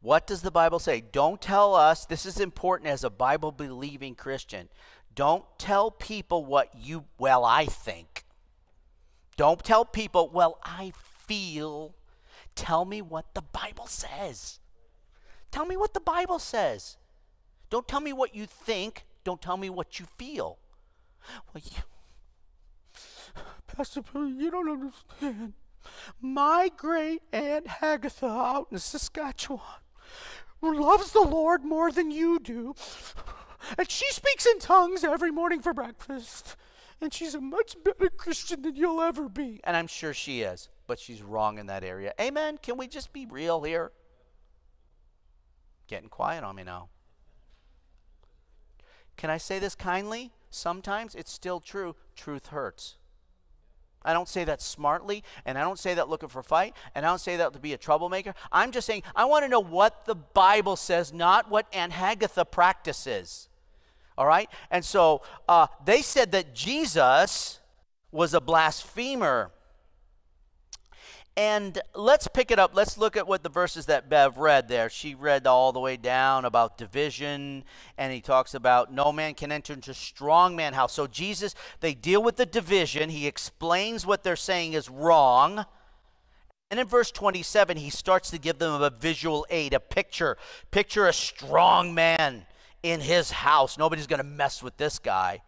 What does the Bible say? Don't tell us, this is important as a Bible-believing Christian, don't tell people what you, well, I think. Don't tell people, well, I feel. Tell me what the Bible says. Tell me what the Bible says. Don't tell me what you think. Don't tell me what you feel. Well, Pastor, you don't understand. My great aunt Hagatha out in Saskatchewan loves the Lord more than you do. And she speaks in tongues every morning for breakfast. And she's a much better Christian than you'll ever be. And I'm sure she is, but she's wrong in that area. Amen. Can we just be real here? Getting quiet on me now. Can I say this kindly? Sometimes it's still true. Truth hurts. I don't say that smartly, and I don't say that looking for a fight, and I don't say that to be a troublemaker. I'm just saying I want to know what the Bible says, not what Aunt Hagatha practices. All right? And so they said that Jesus was a blasphemer. And let's pick it up. Let's look at what the verses that Bev read there. She read all the way down about division, and he talks about no man can enter into strong man's house. So Jesus, they deal with the division. He explains what they're saying is wrong. And in verse 27, he starts to give them a visual aid, a picture. Picture a strong man in his house. Nobody's going to mess with this guy.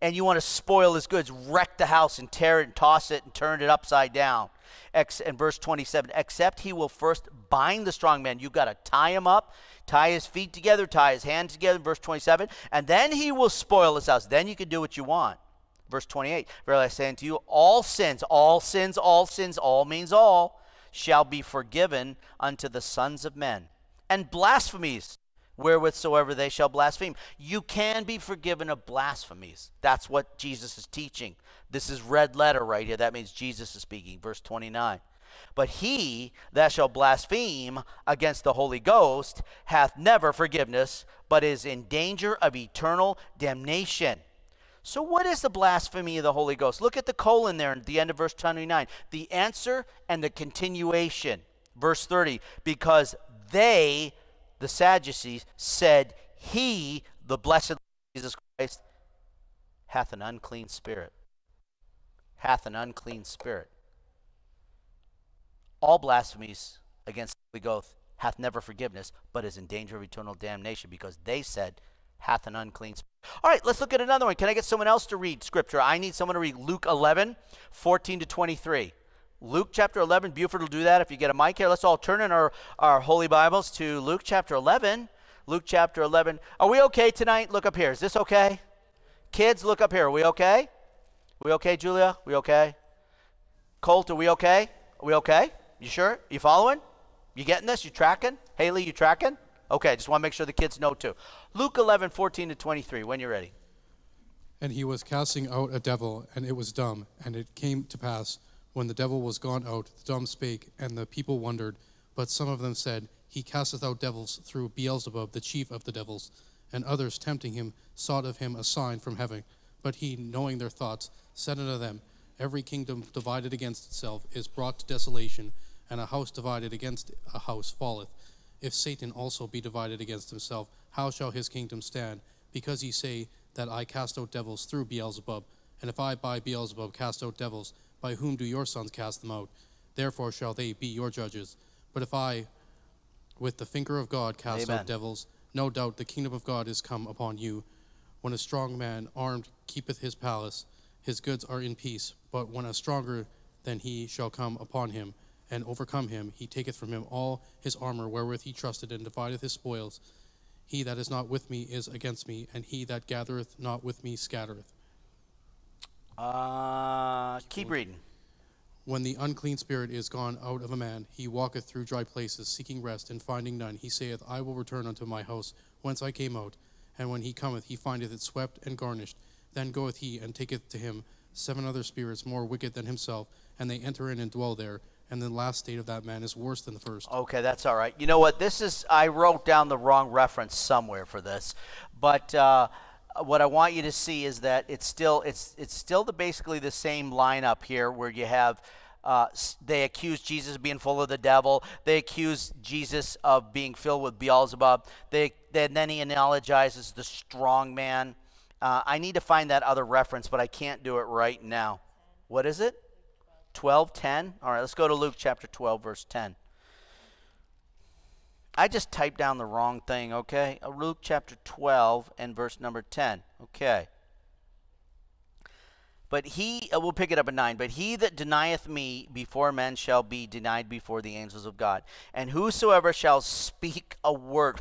And you want to spoil his goods, wreck the house and tear it and toss it and turn it upside down. And verse 27, except he will first bind the strong man. You've got to tie him up, tie his feet together, tie his hands together, verse 27. And then he will spoil his house. Then you can do what you want. Verse 28, verily I say unto you, all sins, all sins, all sins, all means all, shall be forgiven unto the sons of men. And blasphemies, wherewithsoever they shall blaspheme. You can be forgiven of blasphemies. That's what Jesus is teaching. This is red letter right here. That means Jesus is speaking. Verse 29. But he that shall blaspheme against the Holy Ghost hath never forgiveness, but is in danger of eternal damnation. So what is the blasphemy of the Holy Ghost? Look at the colon there at the end of verse 29. The answer and the continuation. Verse 30. Because they, the Sadducees, said he, the blessed Jesus Christ, hath an unclean spirit. Hath an unclean spirit. All blasphemies against the Holy Ghost hath never forgiveness, but is in danger of eternal damnation, because they said hath an unclean spirit. All right, let's look at another one. Can I get someone else to read scripture? I need someone to read Luke 11, 14 to 23. Luke chapter 11, Buford will do that if you get a mic here. Let's all turn in our Holy Bibles to Luke chapter 11. Luke chapter 11. Are we okay tonight? Look up here. Is this okay? Kids, look up here. Are we okay? We okay, Julia? We okay? Colt, are we okay? Are we okay? You sure? You following? You getting this? You tracking? Haley, you tracking? Okay, just want to make sure the kids know too. Luke 11, 14 to 23, when you're ready. And he was casting out a devil, and it was dumb, and it came to pass, when the devil was gone out, the dumb spake, and the people wondered. But some of them said, he casteth out devils through Beelzebub, the chief of the devils. And others, tempting him, sought of him a sign from heaven. But he, knowing their thoughts, said unto them, every kingdom divided against itself is brought to desolation, and a house divided against a house falleth. If Satan also be divided against himself, how shall his kingdom stand? Because ye say that I cast out devils through Beelzebub. And if I by Beelzebub cast out devils, by whom do your sons cast them out? Therefore shall they be your judges. But if I, with the finger of God, cast out devils, no doubt the kingdom of God is come upon you. When a strong man armed keepeth his palace, his goods are in peace. But when a stronger than he shall come upon him, and overcome him, he taketh from him all his armor wherewith he trusted, and divideth his spoils. He that is not with me is against me, and he that gathereth not with me scattereth. Keep reading. When the unclean spirit is gone out of a man, he walketh through dry places, seeking rest, and finding none. He saith, I will return unto my house, whence I came out. And when he cometh, he findeth it swept and garnished. Then goeth he, and taketh to him 7 other spirits more wicked than himself, and they enter in and dwell there. And the last state of that man is worse than the first. Okay, that's all right. You know what? This is, I wrote down the wrong reference somewhere for this, but what I want you to see is that it's still basically the same lineup here, where you have they accuse Jesus of being full of the devil. They accuse Jesus of being filled with Beelzebub. Then he analogizes the strong man. I need to find that other reference, but I can't do it right now. What is it? 12:10. All right, let's go to Luke chapter 12, verse 10. I just typed down the wrong thing, okay? Luke chapter 12 and verse number 10. Okay. But he, we'll pick it up at 9. But he that denieth me before men shall be denied before the angels of God. And whosoever shall speak a word,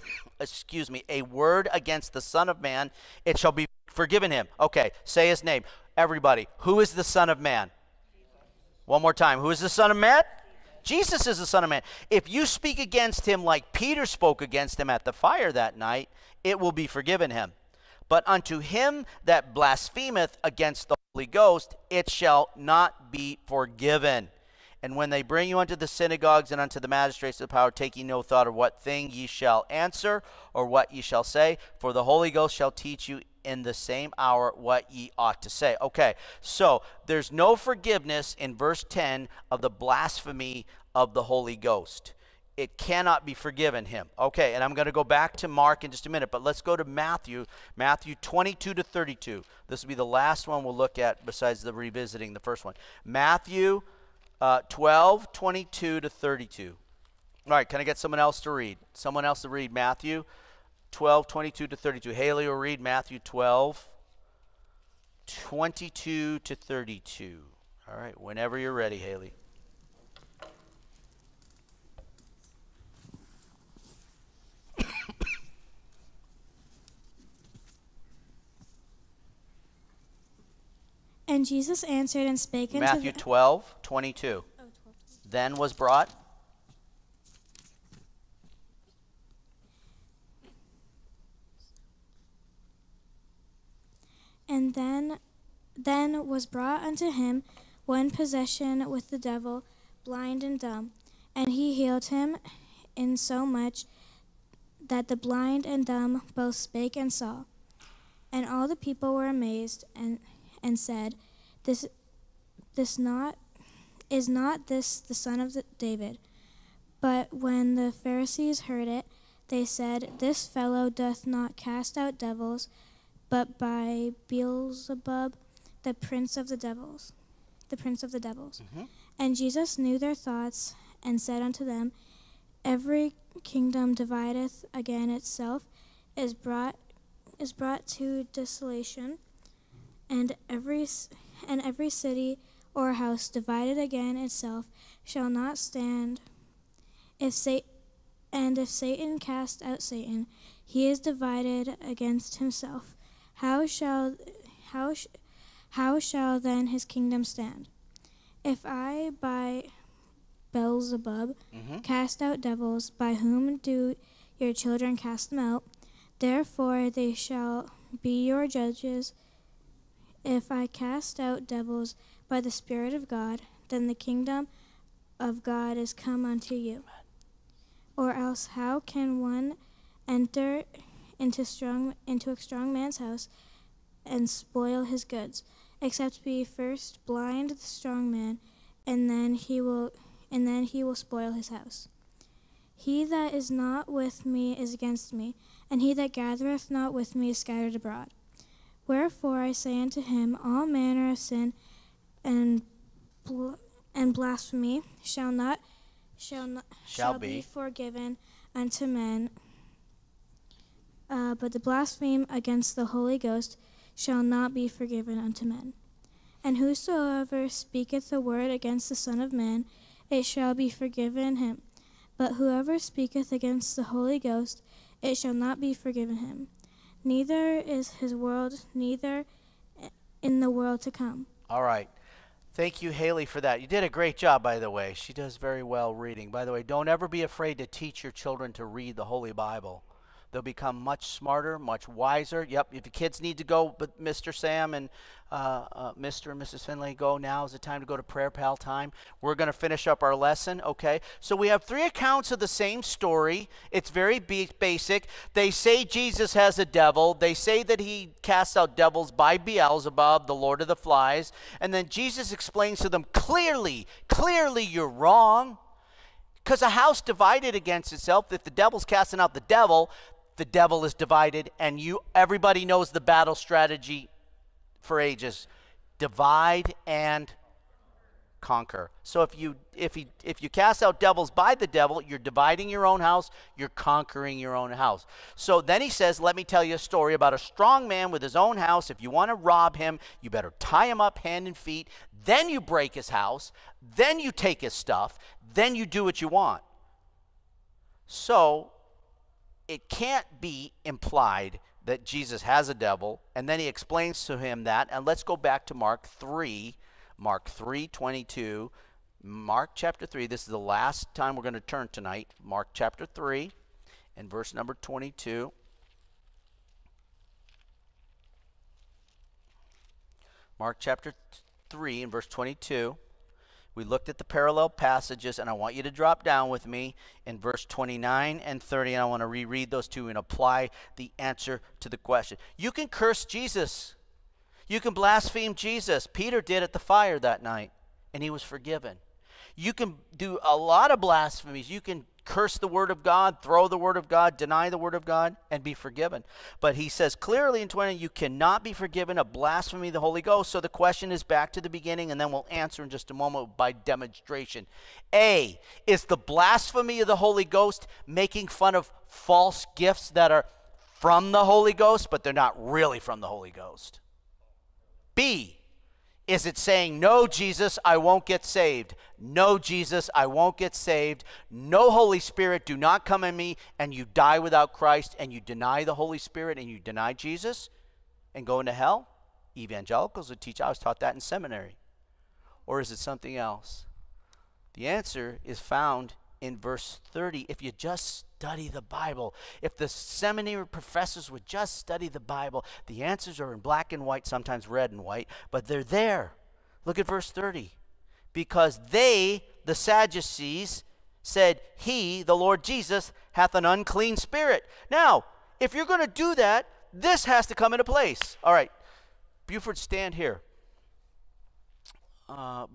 a word against the Son of Man, it shall be forgiven him. Okay, say his name. Everybody, who is the Son of Man? One more time. Who is the Son of Man? Jesus is the Son of Man. If you speak against him like Peter spoke against him at the fire that night, it will be forgiven him. But unto him that blasphemeth against the Holy Ghost, it shall not be forgiven. And when they bring you unto the synagogues and unto the magistrates of power, take ye no thought of what thing ye shall answer or what ye shall say, for the Holy Ghost shall teach you in the same hour what ye ought to say. Okay, so there's no forgiveness in verse 10 of the blasphemy of the Holy Ghost. It cannot be forgiven him. Okay, and I'm going to go back to Mark in just a minute, but let's go to Matthew, Matthew 22 to 32. This will be the last one we'll look at besides the revisiting the first one. Matthew 12, 22 to 32. All right, can I get someone else to read? Someone else to read Matthew 12, 22 to 32. Haley will read Matthew 12, 22 to 32. All right, whenever you're ready, Haley. And Jesus answered and spake unto them. Matthew 12, 22. Oh, 12, 22. Then was brought. And then was brought unto him one possession with the devil, blind and dumb. And he healed him, insomuch that the blind and dumb both spake and saw. And all the people were amazed, and said, Is not this the son of David? But when the Pharisees heard it, they said, This fellow doth not cast out devils, but by Beelzebub, the prince of the devils. Mm-hmm. And Jesus knew their thoughts, and said unto them, Every kingdom divideth again itself is brought to desolation, and every city or house divided again itself shall not stand. If Satan cast out Satan, he is divided against himself. How shall then his kingdom stand? If I by Beelzebub cast out devils, by whom do your children cast them out? Therefore they shall be your judges. If I cast out devils by the Spirit of God, then the kingdom of God is come unto you. Or else how can one enter into a strong man's house and spoil his goods, except be first blind the strong man, and then he will spoil his house? He that is not with me is against me, and he that gathereth not with me is scattered abroad. Wherefore I say unto him, all manner of sin and blasphemy shall be forgiven unto men, but the blasphemy against the Holy Ghost shall not be forgiven unto men. And whosoever speaketh a word against the Son of Man, it shall be forgiven him. But whoever speaketh against the Holy Ghost, it shall not be forgiven him. Neither is his world, neither in the world to come. All right. Thank you, Haley, for that. You did a great job, by the way. She does very well reading. By the way, don't ever be afraid to teach your children to read the Holy Bible. They'll become much smarter, much wiser. Yep, if the kids need to go, but Mr. Sam and Mr. and Mrs. Finley go, now is the time to go to prayer pal time. We're going to finish up our lesson, okay? So we have three accounts of the same story. It's very basic. They say Jesus has a devil. They say that he casts out devils by Beelzebub, the Lord of the Flies. And then Jesus explains to them, clearly you're wrong. Because a house divided against itself, if the devil's casting out the devil is divided, and everybody knows the battle strategy for ages. Divide and conquer. So if you cast out devils by the devil, you're dividing your own house, you're conquering your own house. So then he says, let me tell you a story about a strong man with his own house. If you want to rob him, you better tie him up hand and feet. Then you break his house. Then you take his stuff. Then you do what you want. So it can't be implied that Jesus has a devil, and then he explains to him that. And let's go back to Mark 3:22, Mark chapter 3. This is the last time we're going to turn tonight. Mark chapter 3 and verse number 22. Mark chapter 3 and verse 22. We looked at the parallel passages, and I want you to drop down with me in verse 29 and 30, and I want to reread those two and apply the answer to the question. You can curse Jesus. You can blaspheme Jesus. Peter did at the fire that night, and he was forgiven. You can do a lot of blasphemies. You can curse the Word of God, throw the Word of God, deny the Word of God, and be forgiven. But he says clearly in 20, you cannot be forgiven of blasphemy of the Holy Ghost. So the question is back to the beginning, and then we'll answer in just a moment by demonstration. A, is the blasphemy of the Holy Ghost making fun of false gifts that are from the Holy Ghost, but they're not really from the Holy Ghost? B, is it saying, no, Jesus, I won't get saved. No, Jesus, I won't get saved. No, Holy Spirit, do not come in me. And you die without Christ, and you deny the Holy Spirit, and you deny Jesus, and go into hell? Evangelicals would teach, I was taught that in seminary. Or is it something else? The answer is found in verse 30. If you just study the Bible, if the seminary professors would just study the Bible, the answers are in black and white, sometimes red and white, but they're there. Look at verse 30. Because they, the Sadducees, said, he, the Lord Jesus, hath an unclean spirit. Now, if you're going to do that, this has to come into place. All right, Buford, stand here. Brian,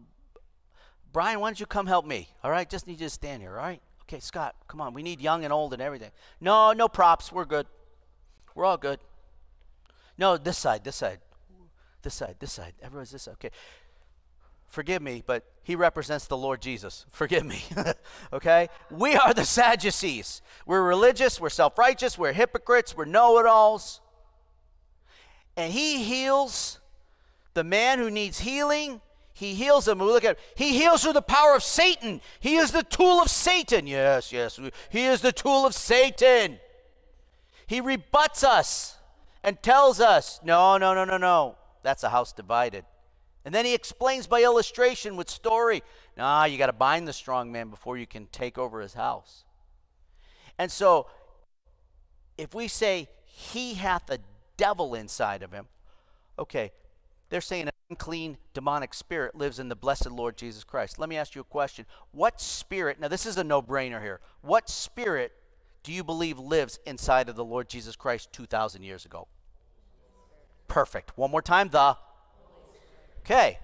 why don't you come help me? All right, just need you to stand here, all right? Okay, Scott, come on. We need young and old and everything. No, no props. We're good. We're all good. No, this side, this side. This side, this side. Everyone's this side. Okay. Forgive me, but he represents the Lord Jesus. Forgive me. Okay? We are the Sadducees. We're religious. We're self-righteous. We're hypocrites. We're know-it-alls. And he heals the man who needs healing. He heals him. We look at him. He heals through the power of Satan. He is the tool of Satan. Yes, yes. He is the tool of Satan. He rebuts us and tells us, no, no, no, no, no. That's a house divided. And then he explains by illustration with story. Nah, you got to bind the strong man before you can take over his house. And so if we say he hath a devil inside of him, okay, they're saying unclean demonic spirit lives in the blessed Lord Jesus Christ. Let me ask you a question. What spirit, now this is a no-brainer here, what spirit do you believe lives inside of the Lord Jesus Christ 2,000 years ago? Perfect. One more time, the. Okay.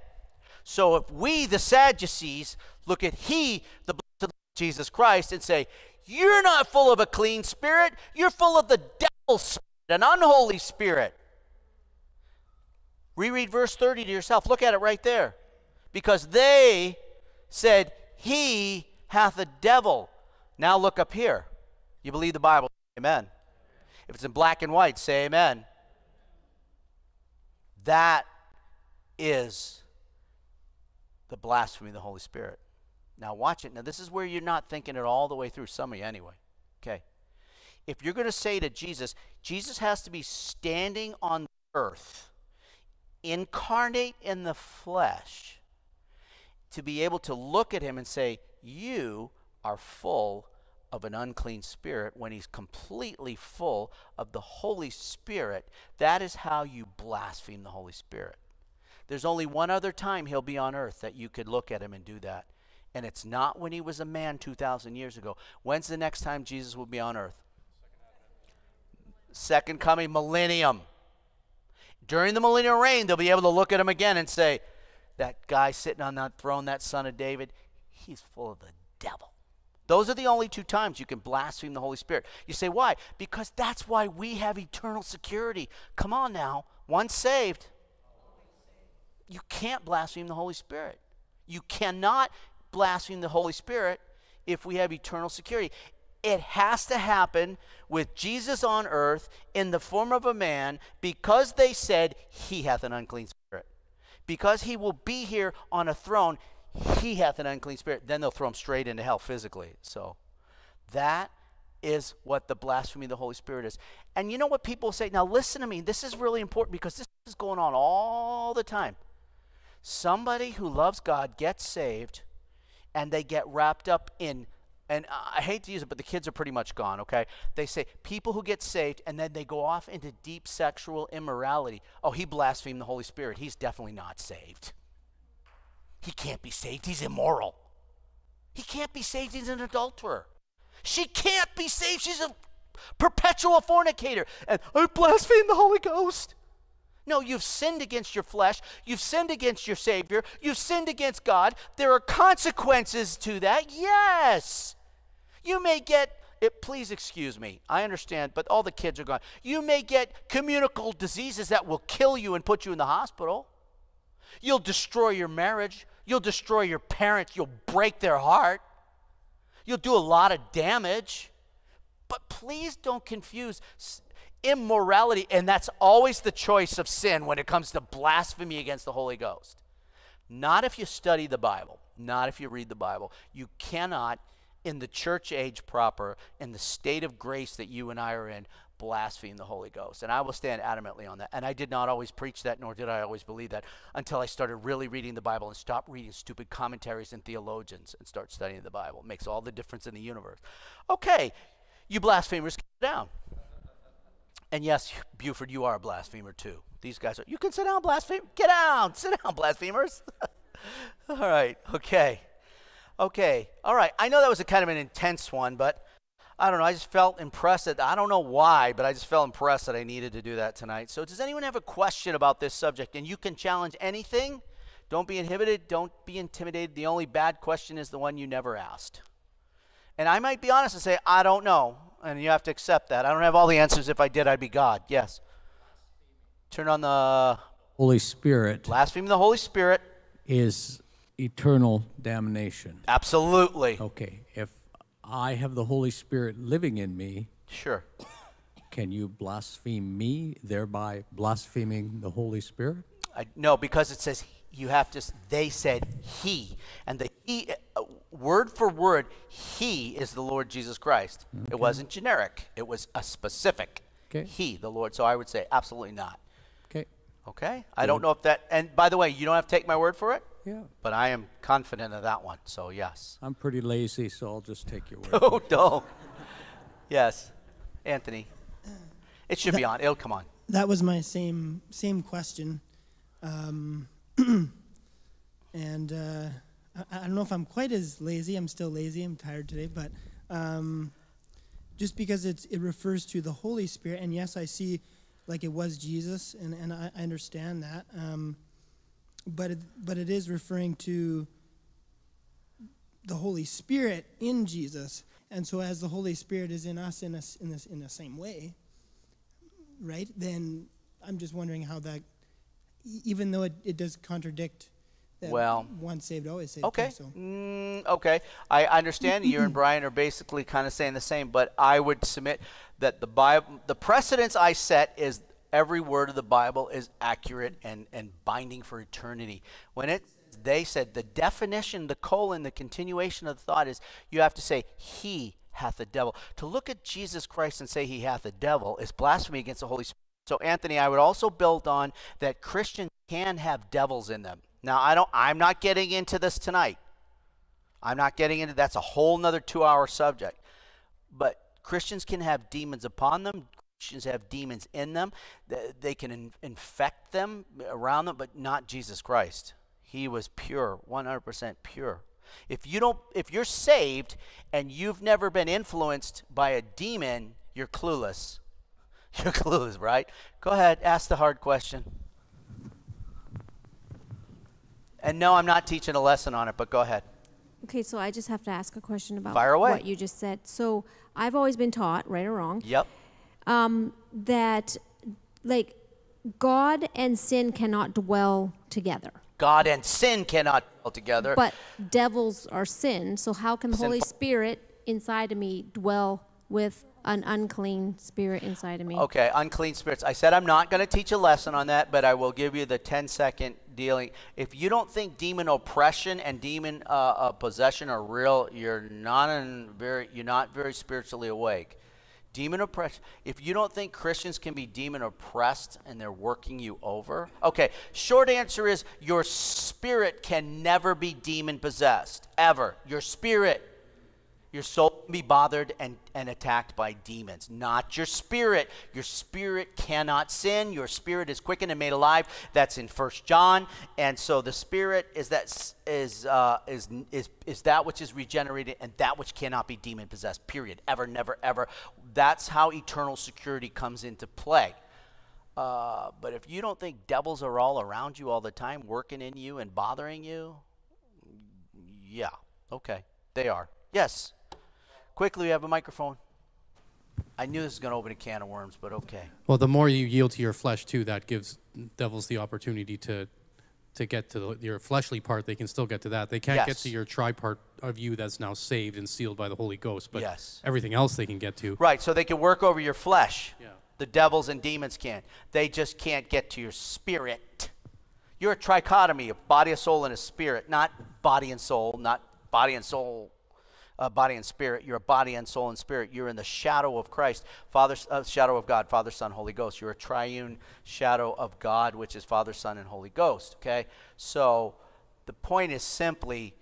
So if we, the Sadducees, look at he, the blessed Lord Jesus Christ, and say, you're not full of a clean spirit, you're full of the devil's spirit, an unholy spirit. Reread verse 30 to yourself. Look at it right there. Because they said, he hath a devil. Now look up here. You believe the Bible? Amen. If it's in black and white, say amen. That is the blasphemy of the Holy Spirit. Now watch it. Now this is where you're not thinking it all the way through. Some of you anyway. Okay. If you're going to say to Jesus, Jesus has to be standing on the earth, incarnate in the flesh, to be able to look at him and say, you are full of an unclean spirit, when he's completely full of the Holy Spirit. That is how you blaspheme the Holy Spirit. There's only one other time he'll be on earth that you could look at him and do that, and it's not when he was a man 2,000 years ago. When's the next time Jesus will be on earth? Second coming, millennium. During the millennial reign, they'll be able to look at him again and say, that guy sitting on that throne, that son of David, he's full of the devil. Those are the only two times you can blaspheme the Holy Spirit. You say, why? Because that's why we have eternal security. Come on now. Once saved, you can't blaspheme the Holy Spirit. You cannot blaspheme the Holy Spirit if we have eternal security. It has to happen with Jesus on earth in the form of a man, because they said he hath an unclean spirit. Because he will be here on a throne, he hath an unclean spirit. Then they'll throw him straight into hell physically. So that is what the blasphemy of the Holy Spirit is. And you know what people say? Now listen to me. This is really important because this is going on all the time. Somebody who loves God gets saved and they get wrapped up in, and I hate to use it, but the kids are pretty much gone, okay? They say people who get saved and then they go off into deep sexual immorality. Oh, he blasphemed the Holy Spirit. He's definitely not saved. He can't be saved. He's immoral. He can't be saved. He's an adulterer. She can't be saved. She's a perpetual fornicator. And I blasphemed the Holy Ghost. No, you've sinned against your flesh. You've sinned against your Savior. You've sinned against God. There are consequences to that. Yes. You may get, please excuse me, I understand, but all the kids are gone. You may get communicable diseases that will kill you and put you in the hospital. You'll destroy your marriage. You'll destroy your parents. You'll break their heart. You'll do a lot of damage. But please don't confuse immorality, and that's always the choice of sin when it comes to blasphemy against the Holy Ghost. Not if you study the Bible. Not if you read the Bible. You cannot, in the church age proper, in the state of grace that you and I are in, blaspheme the Holy Ghost. And I will stand adamantly on that. And I did not always preach that, nor did I always believe that, until I started really reading the Bible and stopped reading stupid commentaries and theologians and start studying the Bible. It makes all the difference in the universe. Okay, you blasphemers, get down. And yes, Buford, you are a blasphemer too. These guys are, you can sit down, blasphemer. Get down, sit down, blasphemers. All right, okay. Okay, all right. I know that was a kind of an intense one, but I don't know. I just felt impressed that, I don't know why, but I just felt impressed that I needed to do that tonight. So does anyone have a question about this subject? And you can challenge anything. Don't be inhibited. Don't be intimidated. The only bad question is the one you never asked. And I might be honest and say, I don't know. And you have to accept that. I don't have all the answers. If I did, I'd be God. Yes. Turn on the Holy Spirit. Blaspheme the Holy Spirit is eternal damnation. Absolutely. Okay, if I have the Holy Spirit living in me, sure, can you blaspheme me, thereby blaspheming the Holy Spirit? No, because it says you have to, they said he, and the he, word for word, he is the Lord Jesus Christ. Okay. It wasn't generic, it was a specific, okay, he, the Lord. So I would say absolutely not. Okay. Okay, I don't know if that, and by the way, you don't have to take my word for it. Yeah. But I am confident of that one, so yes. I'm pretty lazy, so I'll just take your word. Oh, don't. Yes. Anthony. It should be on. It'll come on. That was my same question. And I don't know if I'm quite as lazy. I'm still lazy. I'm tired today. But just because it refers to the Holy Spirit, and yes, I see like it was Jesus, and I understand that. But it is referring to the Holy Spirit in Jesus, and so as the Holy Spirit is in us in the same way, right? Then I'm just wondering how that, even though it does contradict that, well, once saved, always saved. Okay, too, so. Okay, I understand. You and Brian are basically kind of saying the same, but I would submit that the Bible, the precedence I set is, every word of the Bible is accurate and binding for eternity. When they said the definition, the colon, the continuation of the thought is, you have to say, he hath the devil. To look at Jesus Christ and say he hath the devil is blasphemy against the Holy Spirit. So Anthony, I would also build on that Christians can have devils in them. Now, I'm not getting into this tonight. I'm not getting into, that's a whole nother 2-hour subject. But Christians can have demons upon them. Christians have demons in them. They can infect them, around them, but not Jesus Christ. He was pure, 100% pure. If you're saved and you've never been influenced by a demon, you're clueless. You're clueless, right? Go ahead, ask the hard question. And no, I'm not teaching a lesson on it, but go ahead. Okay, so I just have to ask a question about what you just said. So I've always been taught, right or wrong, yep, that like God and sin cannot dwell together. God and sin cannot dwell together. But devils are sin, so how can the Holy Spirit inside of me dwell with an unclean spirit inside of me? Okay, unclean spirits. I said I'm not going to teach a lesson on that, but I will give you the 10-second dealing. If you don't think demon oppression and demon possession are real, you're not very spiritually awake. Demon oppression. If you don't think Christians can be demon oppressed and they're working you over, okay, short answer is your spirit can never be demon possessed, ever. Your spirit. Your soul can be bothered and attacked by demons, not your spirit. Your spirit cannot sin. Your spirit is quickened and made alive. That's in 1 John. And so the spirit is that, is that which is regenerated and that which cannot be demon-possessed, period, ever, never, ever. That's how eternal security comes into play. But if you don't think devils are all around you all the time, working in you and bothering you, yeah, okay, they are. Yes. Quickly, we have a microphone. I knew this was going to open a can of worms, but okay. Well, the more you yield to your flesh, too, that gives devils the opportunity to get to your fleshly part. They can still get to that. They can't get to your tripart of you that's now saved and sealed by the Holy Ghost, but everything else they can get to. Right, so they can work over your flesh. Yeah. The devils and demons can't. They just can't get to your spirit. You're a trichotomy, a body, a soul, and a spirit, not body and soul, not body and soul. Body and spirit. You're a body and soul and spirit. You're in the shadow of Christ, shadow of God, Father, Son, Holy Ghost. You're a triune shadow of God, which is Father, Son, and Holy Ghost. Okay? So the point is simply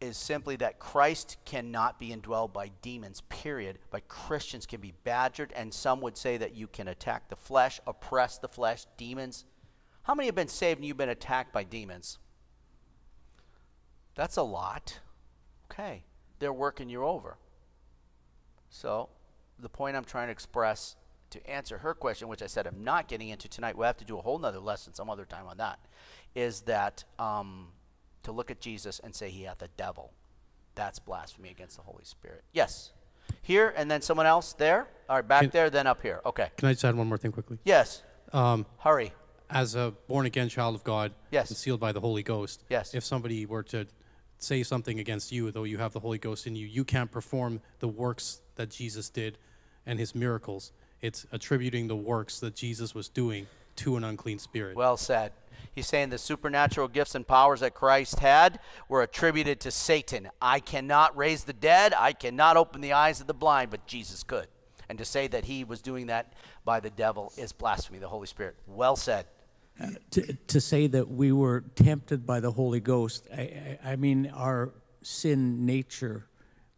that Christ cannot be indwelled by demons, period. But Christians can be badgered, and some would say that you can attack the flesh, oppress the flesh, demons. How many have been saved and you've been attacked by demons? That's a lot. Okay. They're working you over. So the point I'm trying to express to answer her question, which I said I'm not getting into tonight, we'll have to do a whole nother lesson some other time on that, is that to look at Jesus and say he hath the devil. That's blasphemy against the Holy Spirit. Yes. Here and then someone else there. All right, back there, then up here. Okay. Can I just add one more thing quickly? Yes. Hurry. As a born-again child of God and sealed by the Holy Ghost, if somebody were to say something against you, though you have the Holy Ghost in you, you can't perform the works that Jesus did and his miracles. It's attributing the works that Jesus was doing to an unclean spirit. Well said. He's saying the supernatural gifts and powers that Christ had were attributed to Satan. I cannot raise the dead. I cannot open the eyes of the blind, but Jesus could. And to say that he was doing that by the devil is blasphemy, the Holy Spirit. Well said. To say that we were tempted by the Holy Ghost, I mean, our sin nature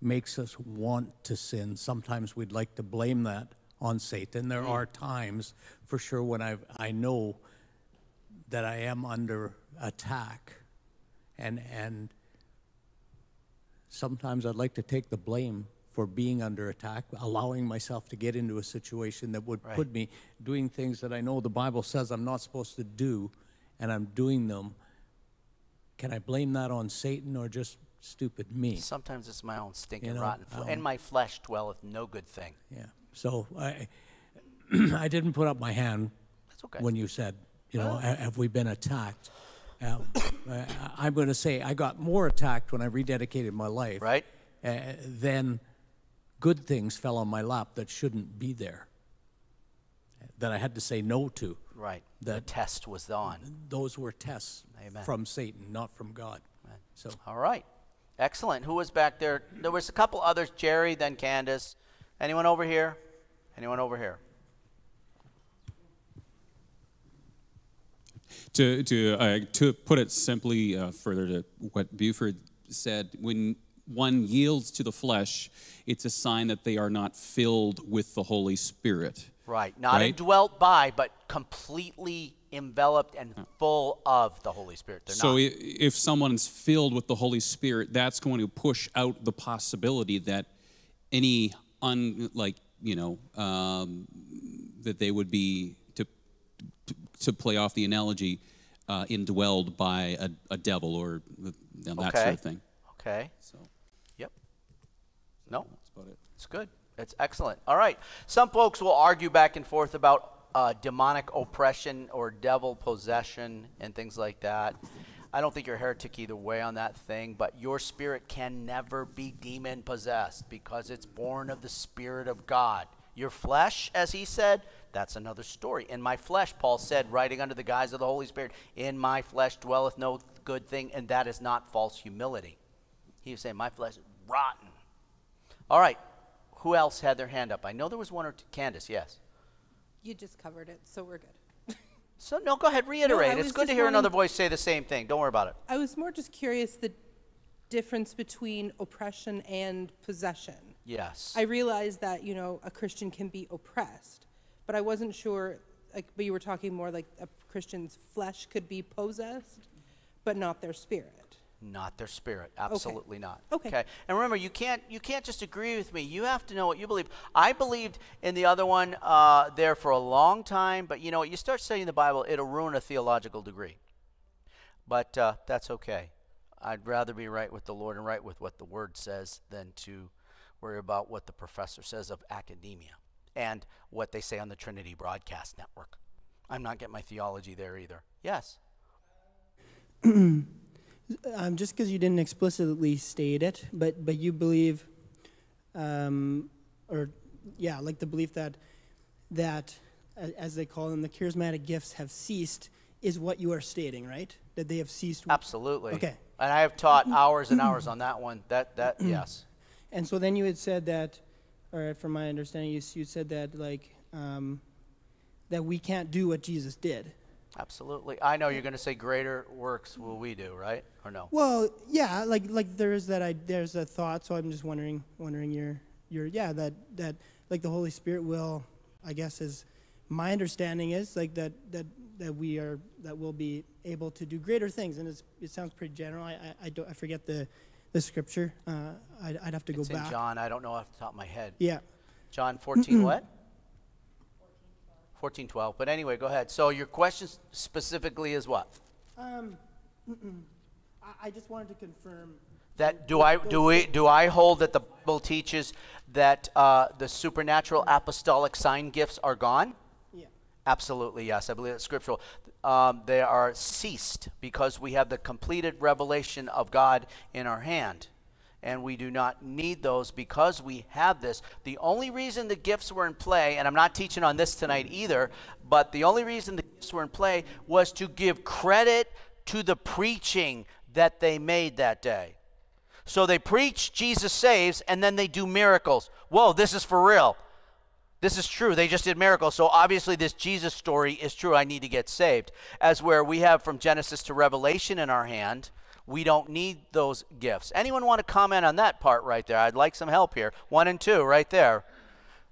makes us want to sin. Sometimes we'd like to blame that on Satan. There are times, for sure, when I know that I am under attack, and sometimes I'd like to take the blame for being under attack, allowing myself to get into a situation that would put me doing things that I know the Bible says I'm not supposed to do, and I'm doing them. Can I blame that on Satan or just stupid me? Sometimes it's my own stinking rotten flesh, and my flesh dwelleth no good thing. Yeah, so I didn't put up my hand when you said, you know, have we been attacked? I'm going to say I got more attacked when I rededicated my life. Right. Then good things fell on my lap that shouldn't be there, that I had to say no to. Right. The test was on. Those were tests from Satan, not from God. Amen. So. All right. Excellent. Who was back there? There was a couple others, Jerry, then Candace. Anyone over here? Anyone over here? To put it simply further to what Buford said, when one yields to the flesh, it's a sign that they are not filled with the Holy Spirit. Right. Not indwelt by, but completely enveloped and full of the Holy Spirit. They're so if someone's filled with the Holy Spirit, that's going to push out the possibility that any, that they would be, to play off the analogy, indwelled by a devil or that sort of thing. Okay. So. Yep. No. That's about it. It's good. It's excellent. All right. Some folks will argue back and forth about demonic oppression or devil possession and things like that. I don't think you're a heretic either way on that thing, but your spirit can never be demon possessed because it's born of the Spirit of God. Your flesh, as he said, that's another story. In my flesh, Paul said, writing under the guise of the Holy Spirit, in my flesh dwelleth no good thing, and that is not false humility. He was saying, my flesh is rotten. All right, who else had their hand up? I know there was one or two. Candace, yes. You just covered it, so we're good. So, no, go ahead, reiterate. No, it's good to hear another voice say the same thing. Don't worry about it. I was more just curious the difference between oppression and possession. Yes. I realized that, you know, a Christian can be oppressed, but I wasn't sure, like, but you were talking more like a Christian's flesh could be possessed, but not their spirit. Not their spirit, absolutely not. Okay. And remember, you can't just agree with me. You have to know what you believe. I believed in the other one there for a long time, but you know what? You start studying the Bible, it'll ruin a theological degree. But that's okay. I'd rather be right with the Lord and right with what the Word says than to worry about what the professor says of academia and what they say on the Trinity Broadcast Network. I'm not getting my theology there either. Yes. Just because you didn't explicitly state it, but you believe, like the belief that, as they call them, the charismatic gifts have ceased is what you are stating, right? That they have ceased. Absolutely. Okay. And I have taught hours and hours on that one. That yes. And so then you had said that, or from my understanding, you said that like that we can't do what Jesus did. Absolutely. I know you're going to say greater works will we do, right? Or no? Well, yeah, like there's a thought, so I'm just wondering that like the Holy Spirit will, I guess, is my understanding is like that we are, that we'll be able to do greater things, and it sounds pretty general. I forget the scripture. I'd have to go back. It's in John. I don't know off the top of my head. Yeah. John 14 what? 14:12, but anyway, go ahead. So your question specifically is what? I just wanted to confirm that do I hold that the Bible teaches that the supernatural apostolic sign gifts are gone? Yeah. Absolutely, yes. I believe that's scriptural. They are ceased because we have the completed revelation of God in our hand. And we do not need those because we have this. The only reason the gifts were in play, and I'm not teaching on this tonight either, but the only reason the gifts were in play was to give credit to the preaching that they made that day. So they preach Jesus saves, and then they do miracles. Whoa, this is for real. This is true. They just did miracles. So obviously this Jesus story is true. I need to get saved. As where we have from Genesis to Revelation in our hand, we don't need those gifts. Anyone want to comment on that part right there? I'd like some help here. 1 and 2 right there.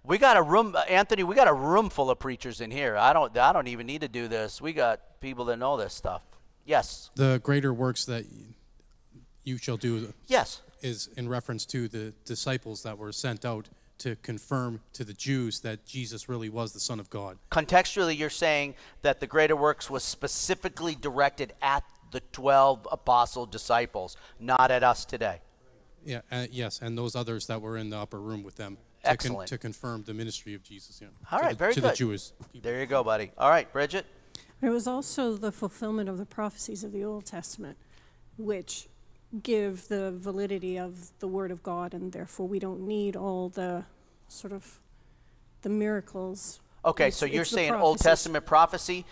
We got a room, Anthony, we got a room full of preachers in here. I don't even need to do this. We got people that know this stuff. Yes. The greater works that you shall do. Yes. Is in reference to the disciples that were sent out to confirm to the Jews that Jesus really was the Son of God. Contextually, you're saying that the greater works was specifically directed at the 12 apostle disciples, not at us today. Yeah, yes, and those others that were in the upper room with them. Excellent. To confirm the ministry of Jesus. Yeah. All right, very good. To the Jewish people. There you go, buddy. All right, Bridget. There was also the fulfillment of the prophecies of the Old Testament, which give the validity of the Word of God, and therefore we don't need all the sort of the miracles. Okay, so you're saying Old Testament prophecy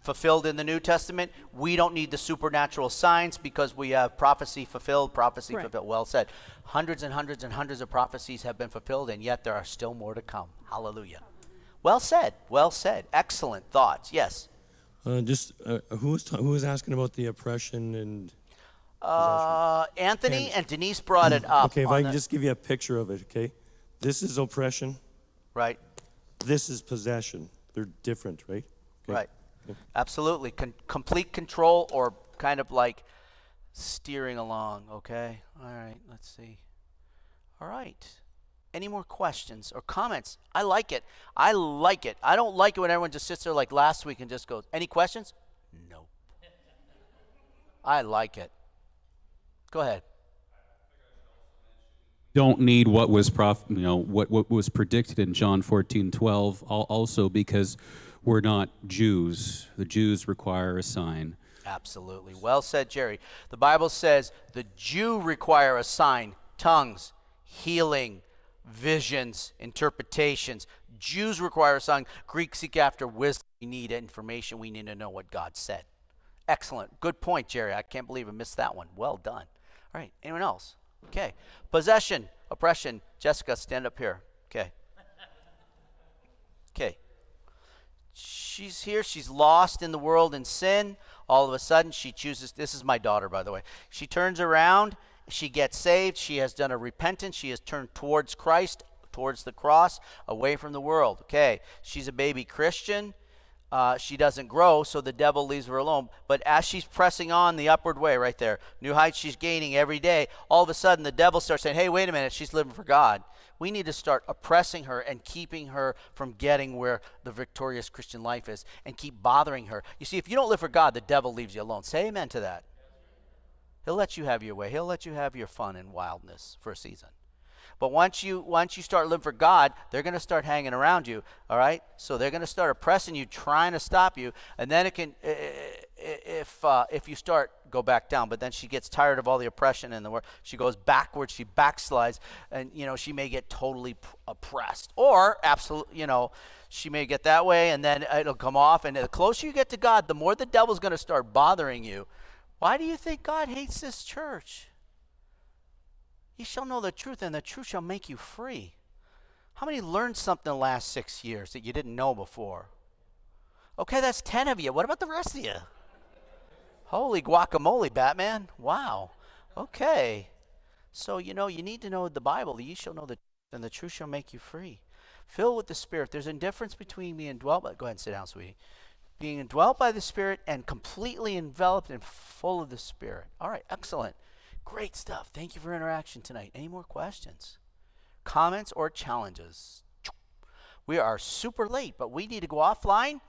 fulfilled in the New Testament, we don't need the supernatural signs because we have prophecy fulfilled, prophecy right. Fulfilled. Well said. Hundreds and hundreds and hundreds of prophecies have been fulfilled, and yet there are still more to come. Hallelujah. Well said. Well said. Excellent thoughts. Yes. Who was asking about the oppression and? Anthony and Denise brought it up. Okay, if I can just give you a picture of it. Okay, this is oppression. Right. This is possession. They're different, right? Okay. Right. Absolutely. Complete control or kind of like steering along, okay? All right, let's see. All right. Any more questions or comments? I like it. I like it. I don't like it when everyone just sits there like last week and just goes, any questions? Nope. I like it. Go ahead. Don't need what was predicted in John 14:12 also because were not Jews. The Jews require a sign. Absolutely. Well said, Jerry. The Bible says the Jew require a sign, tongues, healing, visions, interpretations. Jews require a sign. Greeks seek after wisdom. We need information. We need to know what God said. Excellent. Good point, Jerry. I can't believe I missed that one. Well done. All right. Anyone else? Okay. Possession, oppression. Jessica, stand up here. Okay. Okay. She's here. She's lost in the world in sin. All of a sudden, she chooses. This is my daughter, by the way. She turns around. She gets saved. She has done a repentance. She has turned towards Christ, towards the cross, away from the world. Okay. She's a baby Christian. She doesn't grow, so the devil leaves her alone. But as she's pressing on the upward way right there, new heights she's gaining every day, all of a sudden the devil starts saying, hey, wait a minute, she's living for God. We need to start oppressing her and keeping her from getting where the victorious Christian life is and keep bothering her. You see, if you don't live for God, the devil leaves you alone. Say amen to that. He'll let you have your way. He'll let you have your fun and wildness for a season. But once you start living for God, they're going to start hanging around you, all right? So they're going to start oppressing you, trying to stop you, and then it can, if you start, go back down. But then she gets tired of all the oppression in the world. She goes backwards, she backslides, and, you know, she may get totally oppressed. Or, absolutely, you know, she may get that way, and then it'll come off. And the closer you get to God, the more the devil's going to start bothering you. Why do you think God hates this church? You shall know the truth, and the truth shall make you free. How many learned something in the last 6 years that you didn't know before? Okay, that's 10 of you. What about the rest of you? Holy guacamole, Batman. Wow. Okay. So, you know, you need to know the Bible. You shall know the truth, and the truth shall make you free. Filled with the Spirit. There's a difference between being indwelt by... Go ahead and sit down, sweetie. Being indwelt by the Spirit and completely enveloped and full of the Spirit. All right, excellent. Great stuff. Thank you for interaction tonight. Any more questions, comments, or challenges? We are super late, but we need to go offline.